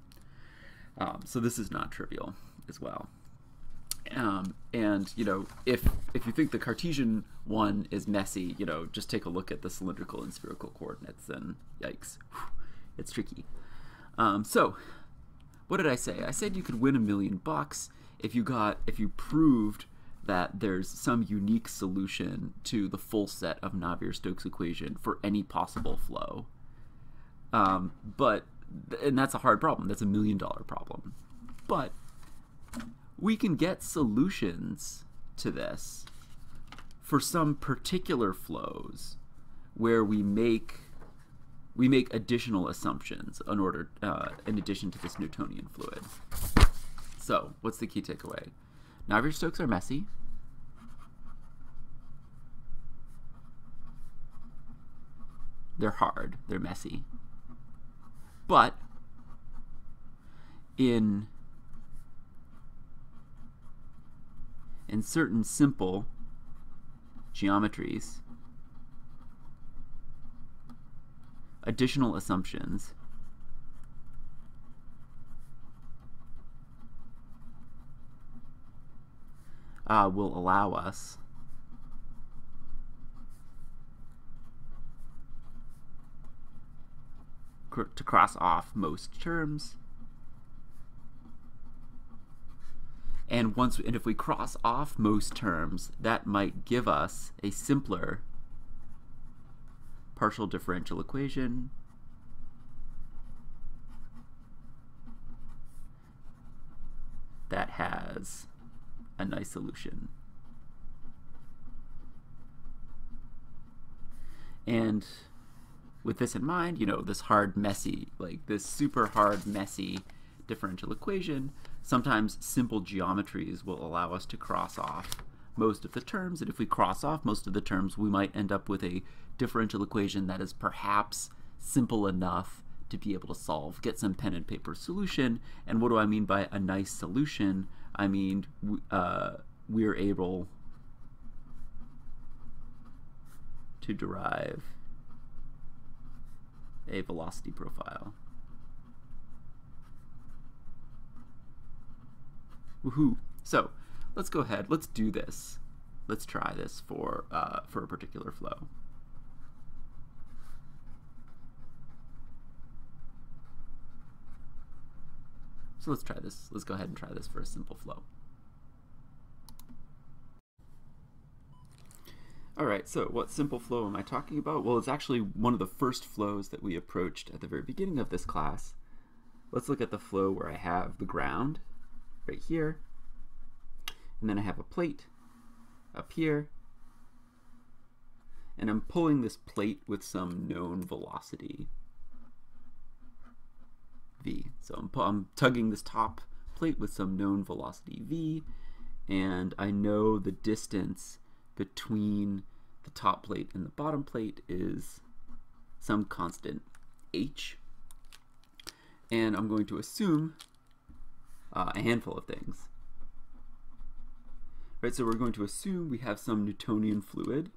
So this is not trivial as well. And you know, if you think the Cartesian one is messy, you know, just take a look at the cylindrical and spherical coordinates, and yikes, it's tricky. So what did I say? I said you could win $1 million if you proved that there's some unique solution to the full set of Navier-Stokes equation for any possible flow. And that's a hard problem. That's $1 million problem. But we can get solutions to this for some particular flows where we make additional assumptions in addition to this Newtonian fluid. So what's the key takeaway? Navier-Stokes are messy. They're hard. They're messy. But in certain simple geometries, additional assumptions will allow us to cross off most terms. And if we cross off most terms, that might give us a simpler partial differential equation that has a nice solution. And with this in mind, you know, this hard, messy, like this super hard, messy differential equation, sometimes simple geometries will allow us to cross off most of the terms, and if we cross off most of the terms, we might end up with a differential equation that is perhaps simple enough to be able to solve, get some pen and paper solution. And what do I mean by a nice solution? I mean, we're able to derive a velocity profile. Woohoo! So let's go ahead. Let's do this. Let's try this for a particular flow. So let's try this. Let's go ahead and try this for a simple flow. All right, so what simple flow am I talking about? Well, it's actually one of the first flows that we approached at the very beginning of this class. Let's look at the flow where I have the ground right here, and then I have a plate up here, and I'm pulling this plate with some known velocity v. So I'm tugging this top plate with some known velocity v, and I know the distance between the top plate and the bottom plate is some constant h. And I'm going to assume a handful of things. Right, so we're going to assume we have some Newtonian fluid.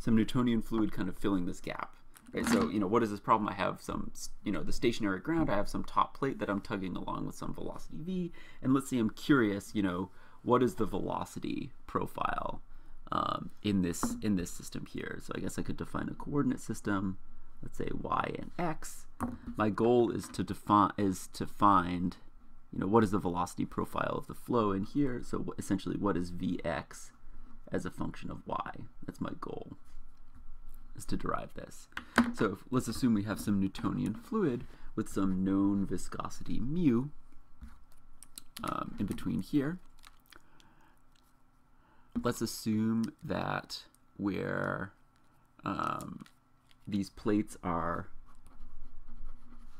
Some Newtonian fluid kind of filling this gap. Right, so you know, what is this problem? I have some, you know, the stationary ground, I have some top plate that I'm tugging along with some velocity v, and let's say I'm curious, you know, what is the velocity profile in this system here. So I guess I could define a coordinate system. Let's say y and x. My goal is to find, you know, what is the velocity profile of the flow in here. So essentially, what is vx as a function of y? That's my goal, is to derive this. So if, let's assume we have some Newtonian fluid with some known viscosity mu in between here. Let's assume that we're these plates are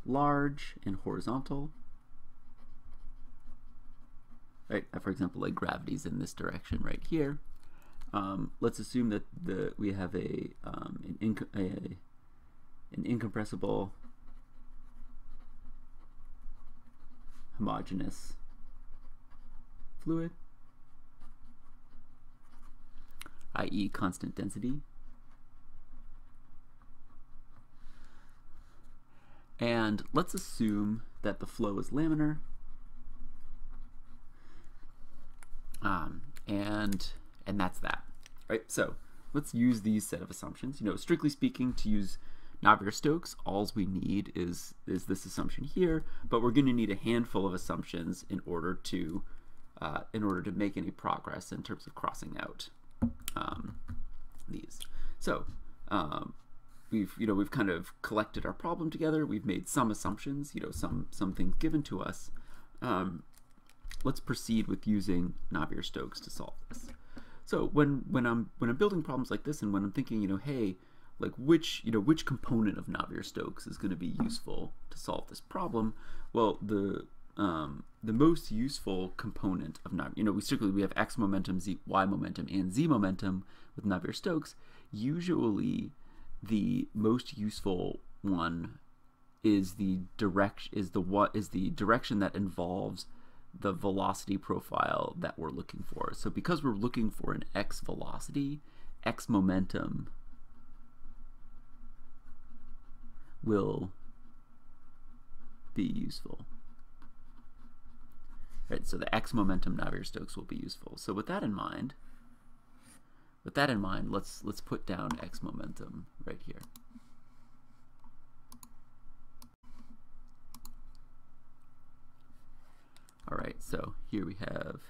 large and horizontal. Right, for example, like gravity's in this direction right here. Let's assume that we have an incompressible, homogeneous fluid, i.e. constant density. And let's assume that the flow is laminar and that's that, right? So let's use these set of assumptions. You know, strictly speaking, to use Navier-Stokes, all we need is this assumption here, but we're going to need a handful of assumptions in order to make any progress in terms of crossing out these. So we've kind of collected our problem together. We've made some assumptions, you know, some things given to us. Let's proceed with using Navier-Stokes to solve this. So when I'm building problems like this, and when I'm thinking, you know, hey, like which component of Navier-Stokes is going to be useful to solve this problem? Well, the most useful component of Navier, you know, we have x momentum, z, y momentum, and z momentum with Navier-Stokes. Usually, the most useful one is the direction that involves the velocity profile that we're looking for. So because we're looking for an x velocity, x momentum will be useful. Right, so the x momentum Navier-Stokes will be useful. So with that in mind, let's put down x momentum right here. All right, so here we have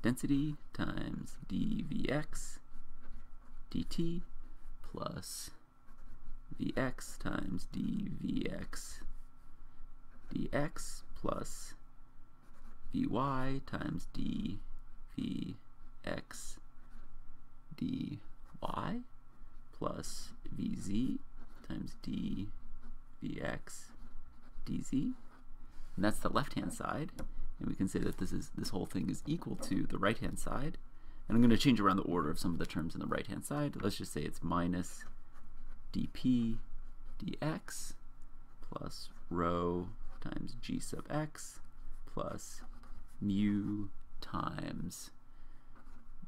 density times dvx dt plus vx times dvx dx plus vy times dvx dy plus vz times dvx dz. And that's the left-hand side. And we can say that this whole thing is equal to the right-hand side. And I'm going to change around the order of some of the terms on the right-hand side. Let's just say it's minus dp dx plus rho times g sub x plus mu times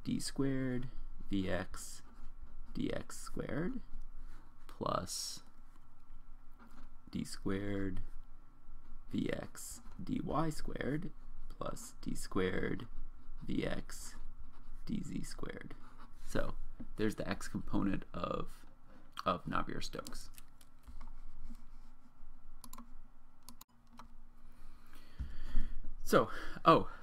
d squared vx dx squared plus d squared vx dy squared plus d squared vx dz squared. So there's the x component of Navier-Stokes. So,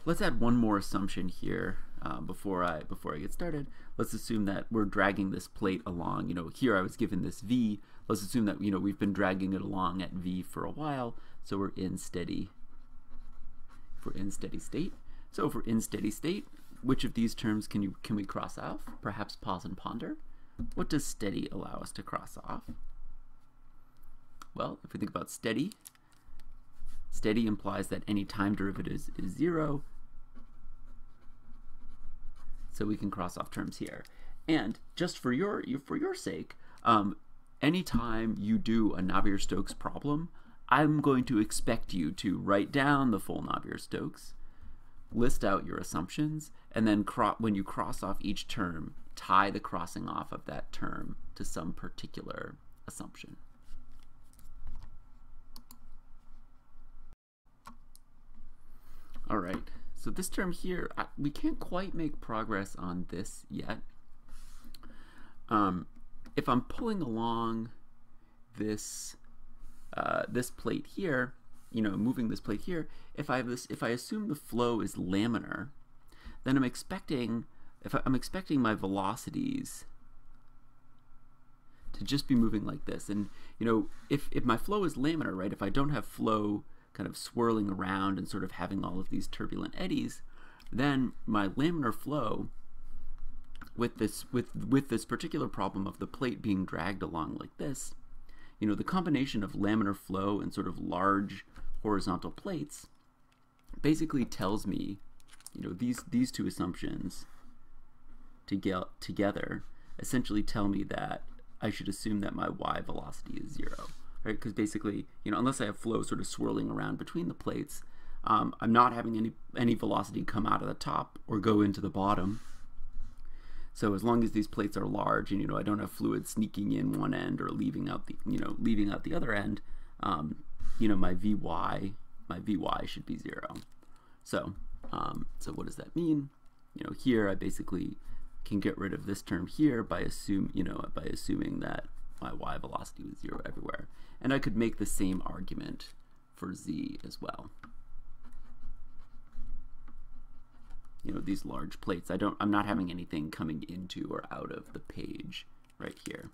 let's add one more assumption here before I get started. Let's assume that we're dragging this plate along. You know, here I was given this v. Let's assume that, you know, we've been dragging it along at v for a while. So we're in steady. If we're in steady state. So if we're in steady state, which of these terms can we cross off? Perhaps pause and ponder. What does steady allow us to cross off? Well, if we think about steady, steady implies that any time derivative is 0. So we can cross off terms here. And just for your sake, any time you do a Navier-Stokes problem, I'm going to expect you to write down the full Navier-Stokes, list out your assumptions, and then when you cross off each term, tie the crossing off of that term to some particular assumption. All right, so this term here, we can't quite make progress on this yet. if I'm pulling along this this plate here, you know, moving this plate here, if I assume the flow is laminar, then I'm expecting, I'm expecting my velocities to just be moving like this. And you know, if my flow is laminar, right, if I don't have flow kind of swirling around and sort of having all of these turbulent eddies, then my laminar flow with this particular problem of the plate being dragged along like this, you know, the combination of laminar flow and sort of large horizontal plates basically tells me, you know, these two assumptions together essentially tell me that I should assume that my y velocity is 0, right? Because basically, you know, unless I have flow sort of swirling around between the plates, I'm not having any velocity come out of the top or go into the bottom. So as long as these plates are large and, you know, I don't have fluid sneaking in one end or leaving out the, you know, leaving out the other end, you know, my vy should be 0. So so what does that mean? You know, here I basically can get rid of this term here by assuming that my y velocity was 0 everywhere, and I could make the same argument for z as well. You know, these large plates, I'm not having anything coming into or out of the page right here.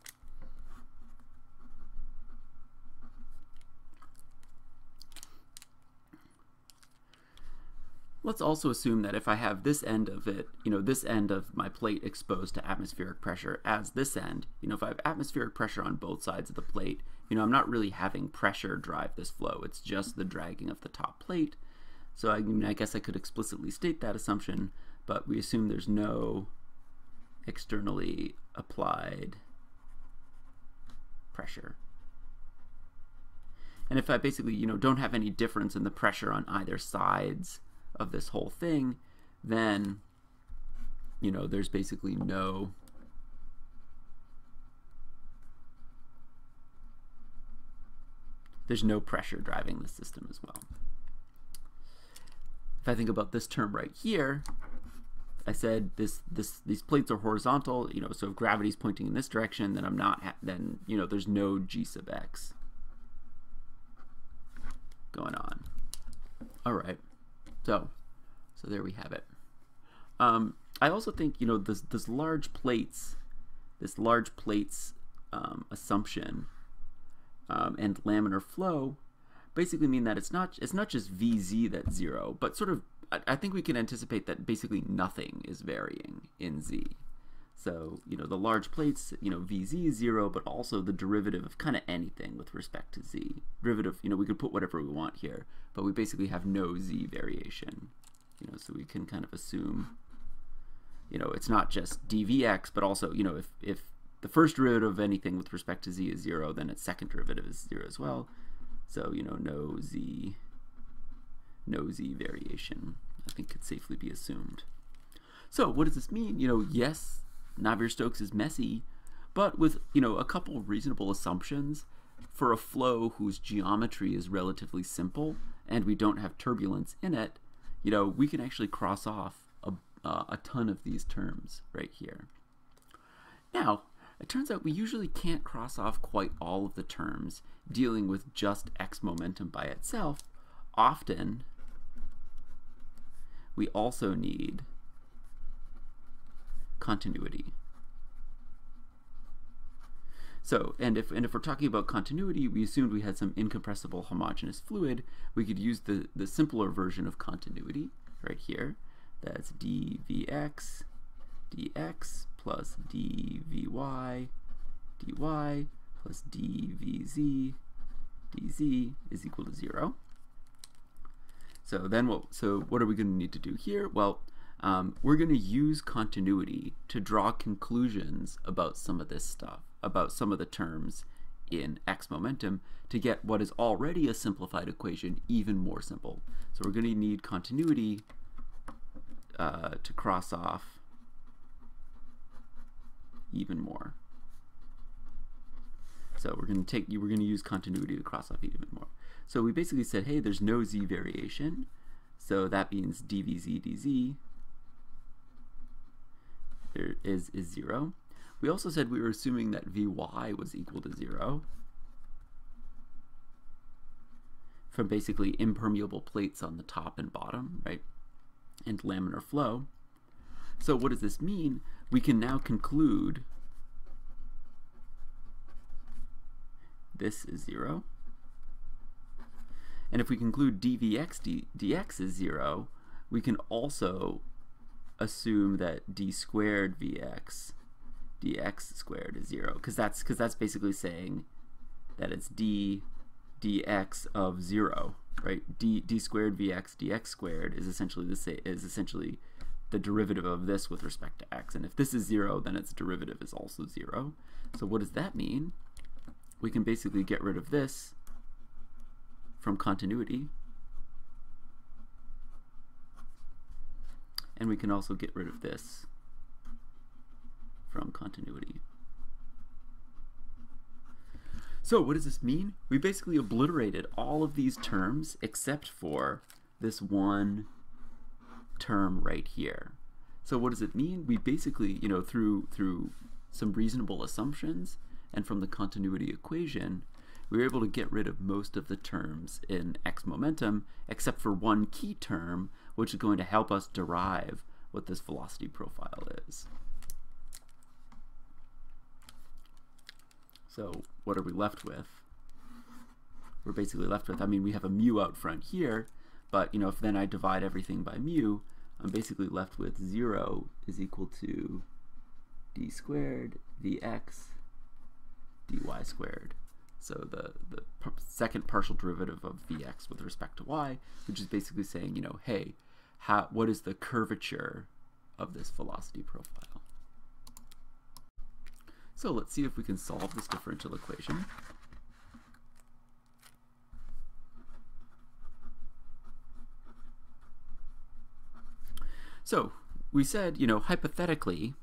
Let's also assume that if I have this end of it, you know, this end of my plate exposed to atmospheric pressure as this end, you know, if I have atmospheric pressure on both sides of the plate, you know, I'm not really having pressure drive this flow. It's just the dragging of the top plate. So I mean, I guess I could explicitly state that assumption, but we assume there's no externally applied pressure. And if I basically, you know, don't have any difference in the pressure on either sides of this whole thing, then, you know, there's basically no pressure driving the system as well. If I think about this term right here, I said these plates are horizontal, you know, so if gravity's pointing in this direction, then then, you know, there's no g sub x going on. All right. So there we have it. I also think, you know, this large plates assumption and laminar flow basically mean that it's not just vz that's 0, but sort of I think we can anticipate that basically nothing is varying in z. So, you know, the large plates, you know, vz is 0, but also the derivative of kind of anything with respect to z. Derivative, you know, we could put whatever we want here, but we basically have no z variation. You know, so we can kind of assume, you know, it's not just dvx, but also, you know, if the first derivative of anything with respect to z is 0, then its second derivative is 0 as well. So, you know, no z variation, I think, could safely be assumed. So what does this mean? You know, yes, Navier-Stokes is messy, but with, you know, a couple of reasonable assumptions for a flow whose geometry is relatively simple and we don't have turbulence in it, you know, we can actually cross off a ton of these terms right here. Now, it turns out we usually can't cross off quite all of the terms dealing with just x momentum by itself. Often, we also need continuity. So, and if we're talking about continuity, we assumed we had some incompressible homogeneous fluid. We could use the simpler version of continuity right here. That's dvx dx plus dvy dy plus dvz dz is equal to 0. So then what are we going to need to do here? Well, we're going to use continuity to draw conclusions about some of this stuff, about some of the terms in x momentum, to get what is already a simplified equation even more simple. So we're going to need continuity to cross off even more. So we're going to use continuity to cross off even more. So we basically said, hey, there's no z variation, so that means dvz dz is 0. We also said we were assuming that Vy was equal to 0 from basically impermeable plates on the top and bottom, right, and laminar flow. So what does this mean? We can now conclude this is 0. And if we conclude dvx dx is 0, we can also assume that d squared vx dx squared is 0, because that's basically saying that it's d dx of 0, right? d squared vx dx squared is essentially the derivative of this with respect to x. And if this is 0, then its derivative is also 0. So what does that mean? We can basically get rid of this from continuity, and we can also get rid of this from continuity. So what does this mean? We basically obliterated all of these terms except for this one term right here. So what does it mean? We basically, you know, through some reasonable assumptions and from the continuity equation, we were able to get rid of most of the terms in x momentum except for one key term, which is going to help us derive what this velocity profile is. So what are we left with? We're basically left with, I mean, we have a mu out front here, but you know, if then I divide everything by mu, I'm basically left with 0 is equal to d squared vx dy squared. So the second partial derivative of vx with respect to y, which is basically saying, you know, hey, what is the curvature of this velocity profile? So let's see if we can solve this differential equation. So we said, you know, hypothetically,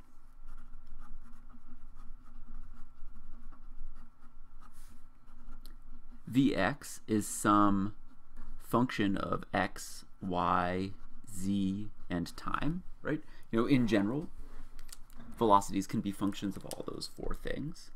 Vx is some function of x, y, z, and time, right? You know, in general, velocities can be functions of all those four things.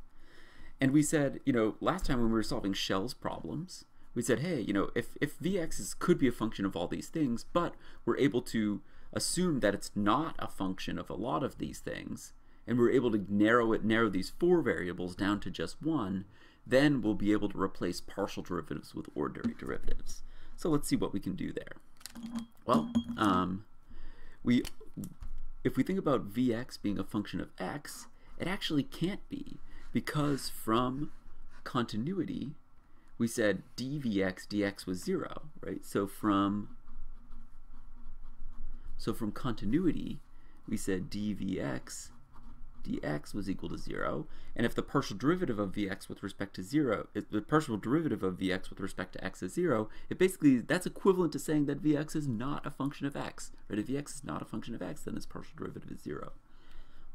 And we said, you know, last time when we were solving Shell's problems, we said, hey, you know, if Vx could be a function of all these things, but we're able to assume that it's not a function of a lot of these things, and we're able to narrow these four variables down to just one, then we'll be able to replace partial derivatives with ordinary derivatives. So let's see what we can do there. Well, if we think about Vx being a function of x, it actually can't be, because from continuity, we said dvx dx was 0, right? So from continuity, we said dvx dx was equal to 0, and if the partial derivative of Vx with respect to 0, if the partial derivative of Vx with respect to x is 0, it basically, that's equivalent to saying that Vx is not a function of x, right? If Vx is not a function of x, then its partial derivative is 0.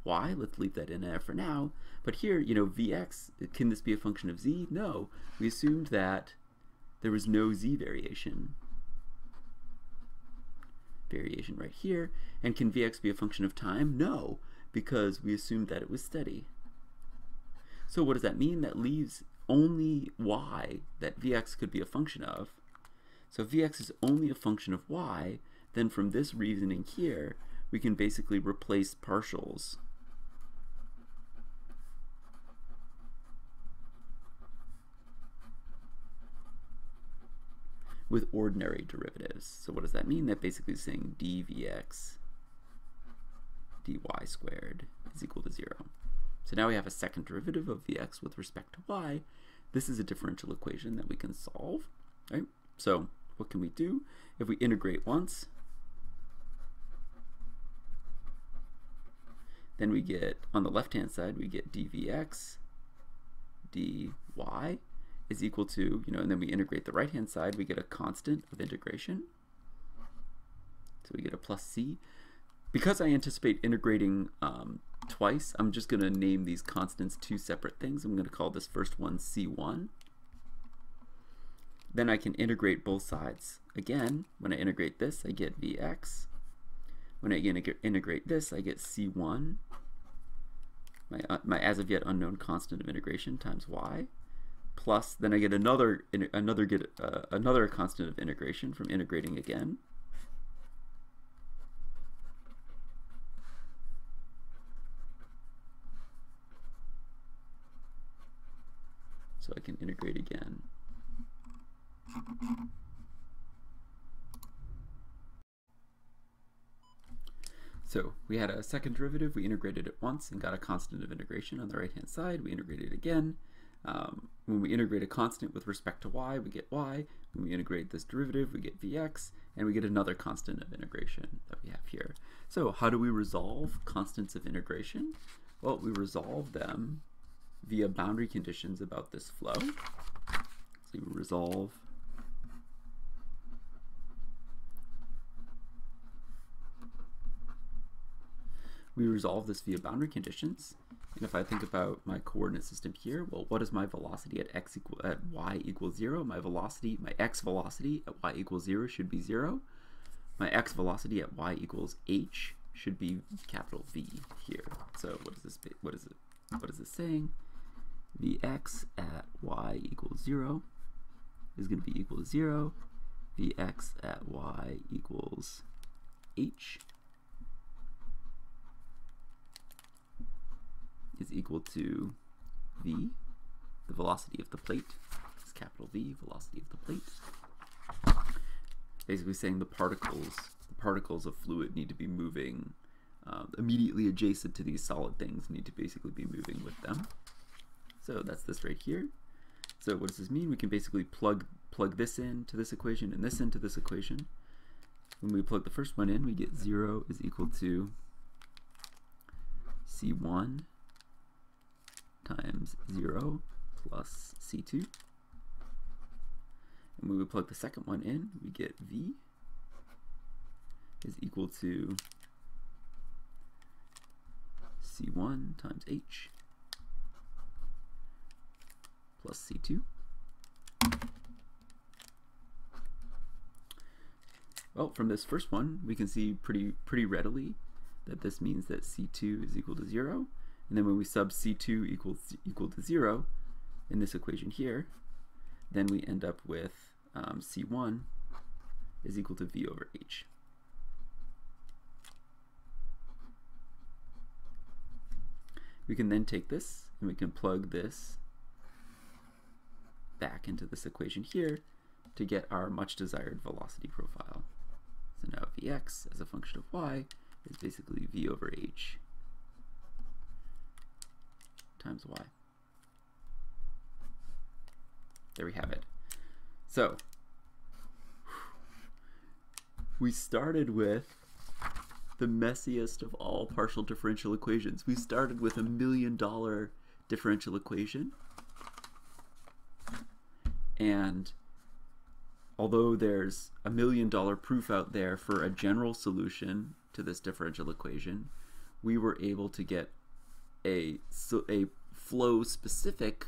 Why? Let's leave that in there for now, but here, you know, Vx, can this be a function of z? No. We assumed that there was no z variation right here, and can Vx be a function of time? No, because we assumed that it was steady. So what does that mean? That leaves only y that Vx could be a function of. So if Vx is only a function of y, then from this reasoning here, we can basically replace partials with ordinary derivatives. So what does that mean? That basically is saying dvx dy squared is equal to 0. So now we have a second derivative of Vx with respect to y. This is a differential equation that we can solve, right? So what can we do? If we integrate once, then we get, on the left-hand side, we get dvx dy is equal to, you know, and then we integrate the right-hand side, we get a constant of integration. So we get a plus c. Because I anticipate integrating twice, I'm just going to name these constants two separate things. I'm going to call this first one C1. Then I can integrate both sides. Again, when I integrate this, I get Vx. When I integrate this, I get C1 my as of yet unknown constant of integration times y, plus then I get another constant of integration from integrating again. So I can integrate again. So we had a second derivative, we integrated it once and got a constant of integration on the right hand side, we integrated it again. When we integrate a constant with respect to y, we get y. When we integrate this derivative, we get vx, and we get another constant of integration that we have here. So how do we resolve constants of integration? Well, we resolve them via boundary conditions about this flow. So we resolve this via boundary conditions. And if I think about my coordinate system here, well, what is my velocity at y equals 0? My x velocity at y equals 0 should be 0. My x velocity at y equals h should be capital V here. So what is this? What is it saying? Vx at y equals 0 is going to be equal to 0. Vx at y equals h is equal to v. The velocity of the plate is capital V, velocity of the plate. Basically saying the particles of fluid need to be moving immediately adjacent to these solid things, need to basically be moving with them. So that's this right here. So what does this mean? We can basically plug this into this equation and this into this equation. When we plug the first one in, we get 0 is equal to c1 times 0 plus c2. And when we plug the second one in, we get v is equal to c1 times h plus c2. Well, from this first one, we can see pretty readily that this means that c2 is equal to 0. And then when we sub c2 equal to 0 in this equation here, then we end up with c1 is equal to v over h. We can then take this and we can plug this back into this equation here to get our much desired velocity profile. So now vx as a function of y is basically v over h times y. There we have it. So we started with the messiest of all partial differential equations. We started with $1 million differential equation. And although there's $1 million proof out there for a general solution to this differential equation, we were able to get a flow-specific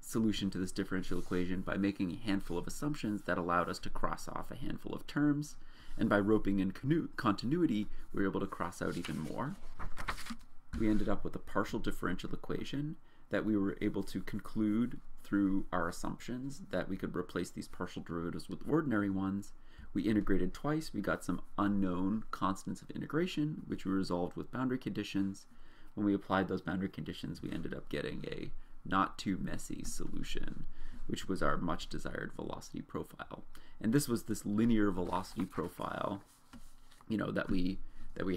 solution to this differential equation by making a handful of assumptions that allowed us to cross off a handful of terms. And by roping in continuity, we were able to cross out even more. We ended up with a partial differential equation that we were able to conclude through our assumptions that we could replace these partial derivatives with ordinary ones. We integrated twice. We got some unknown constants of integration, which we resolved with boundary conditions. When we applied those boundary conditions, we ended up getting a not too messy solution, which was our much desired velocity profile. And this was this linear velocity profile, you know, that we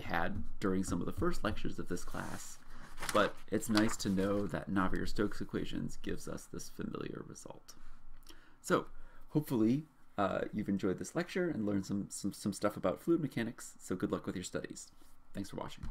had during some of the first lectures of this class. But it's nice to know that Navier-Stokes equations gives us this familiar result. So hopefully you've enjoyed this lecture and learned some stuff about fluid mechanics. So good luck with your studies. Thanks for watching.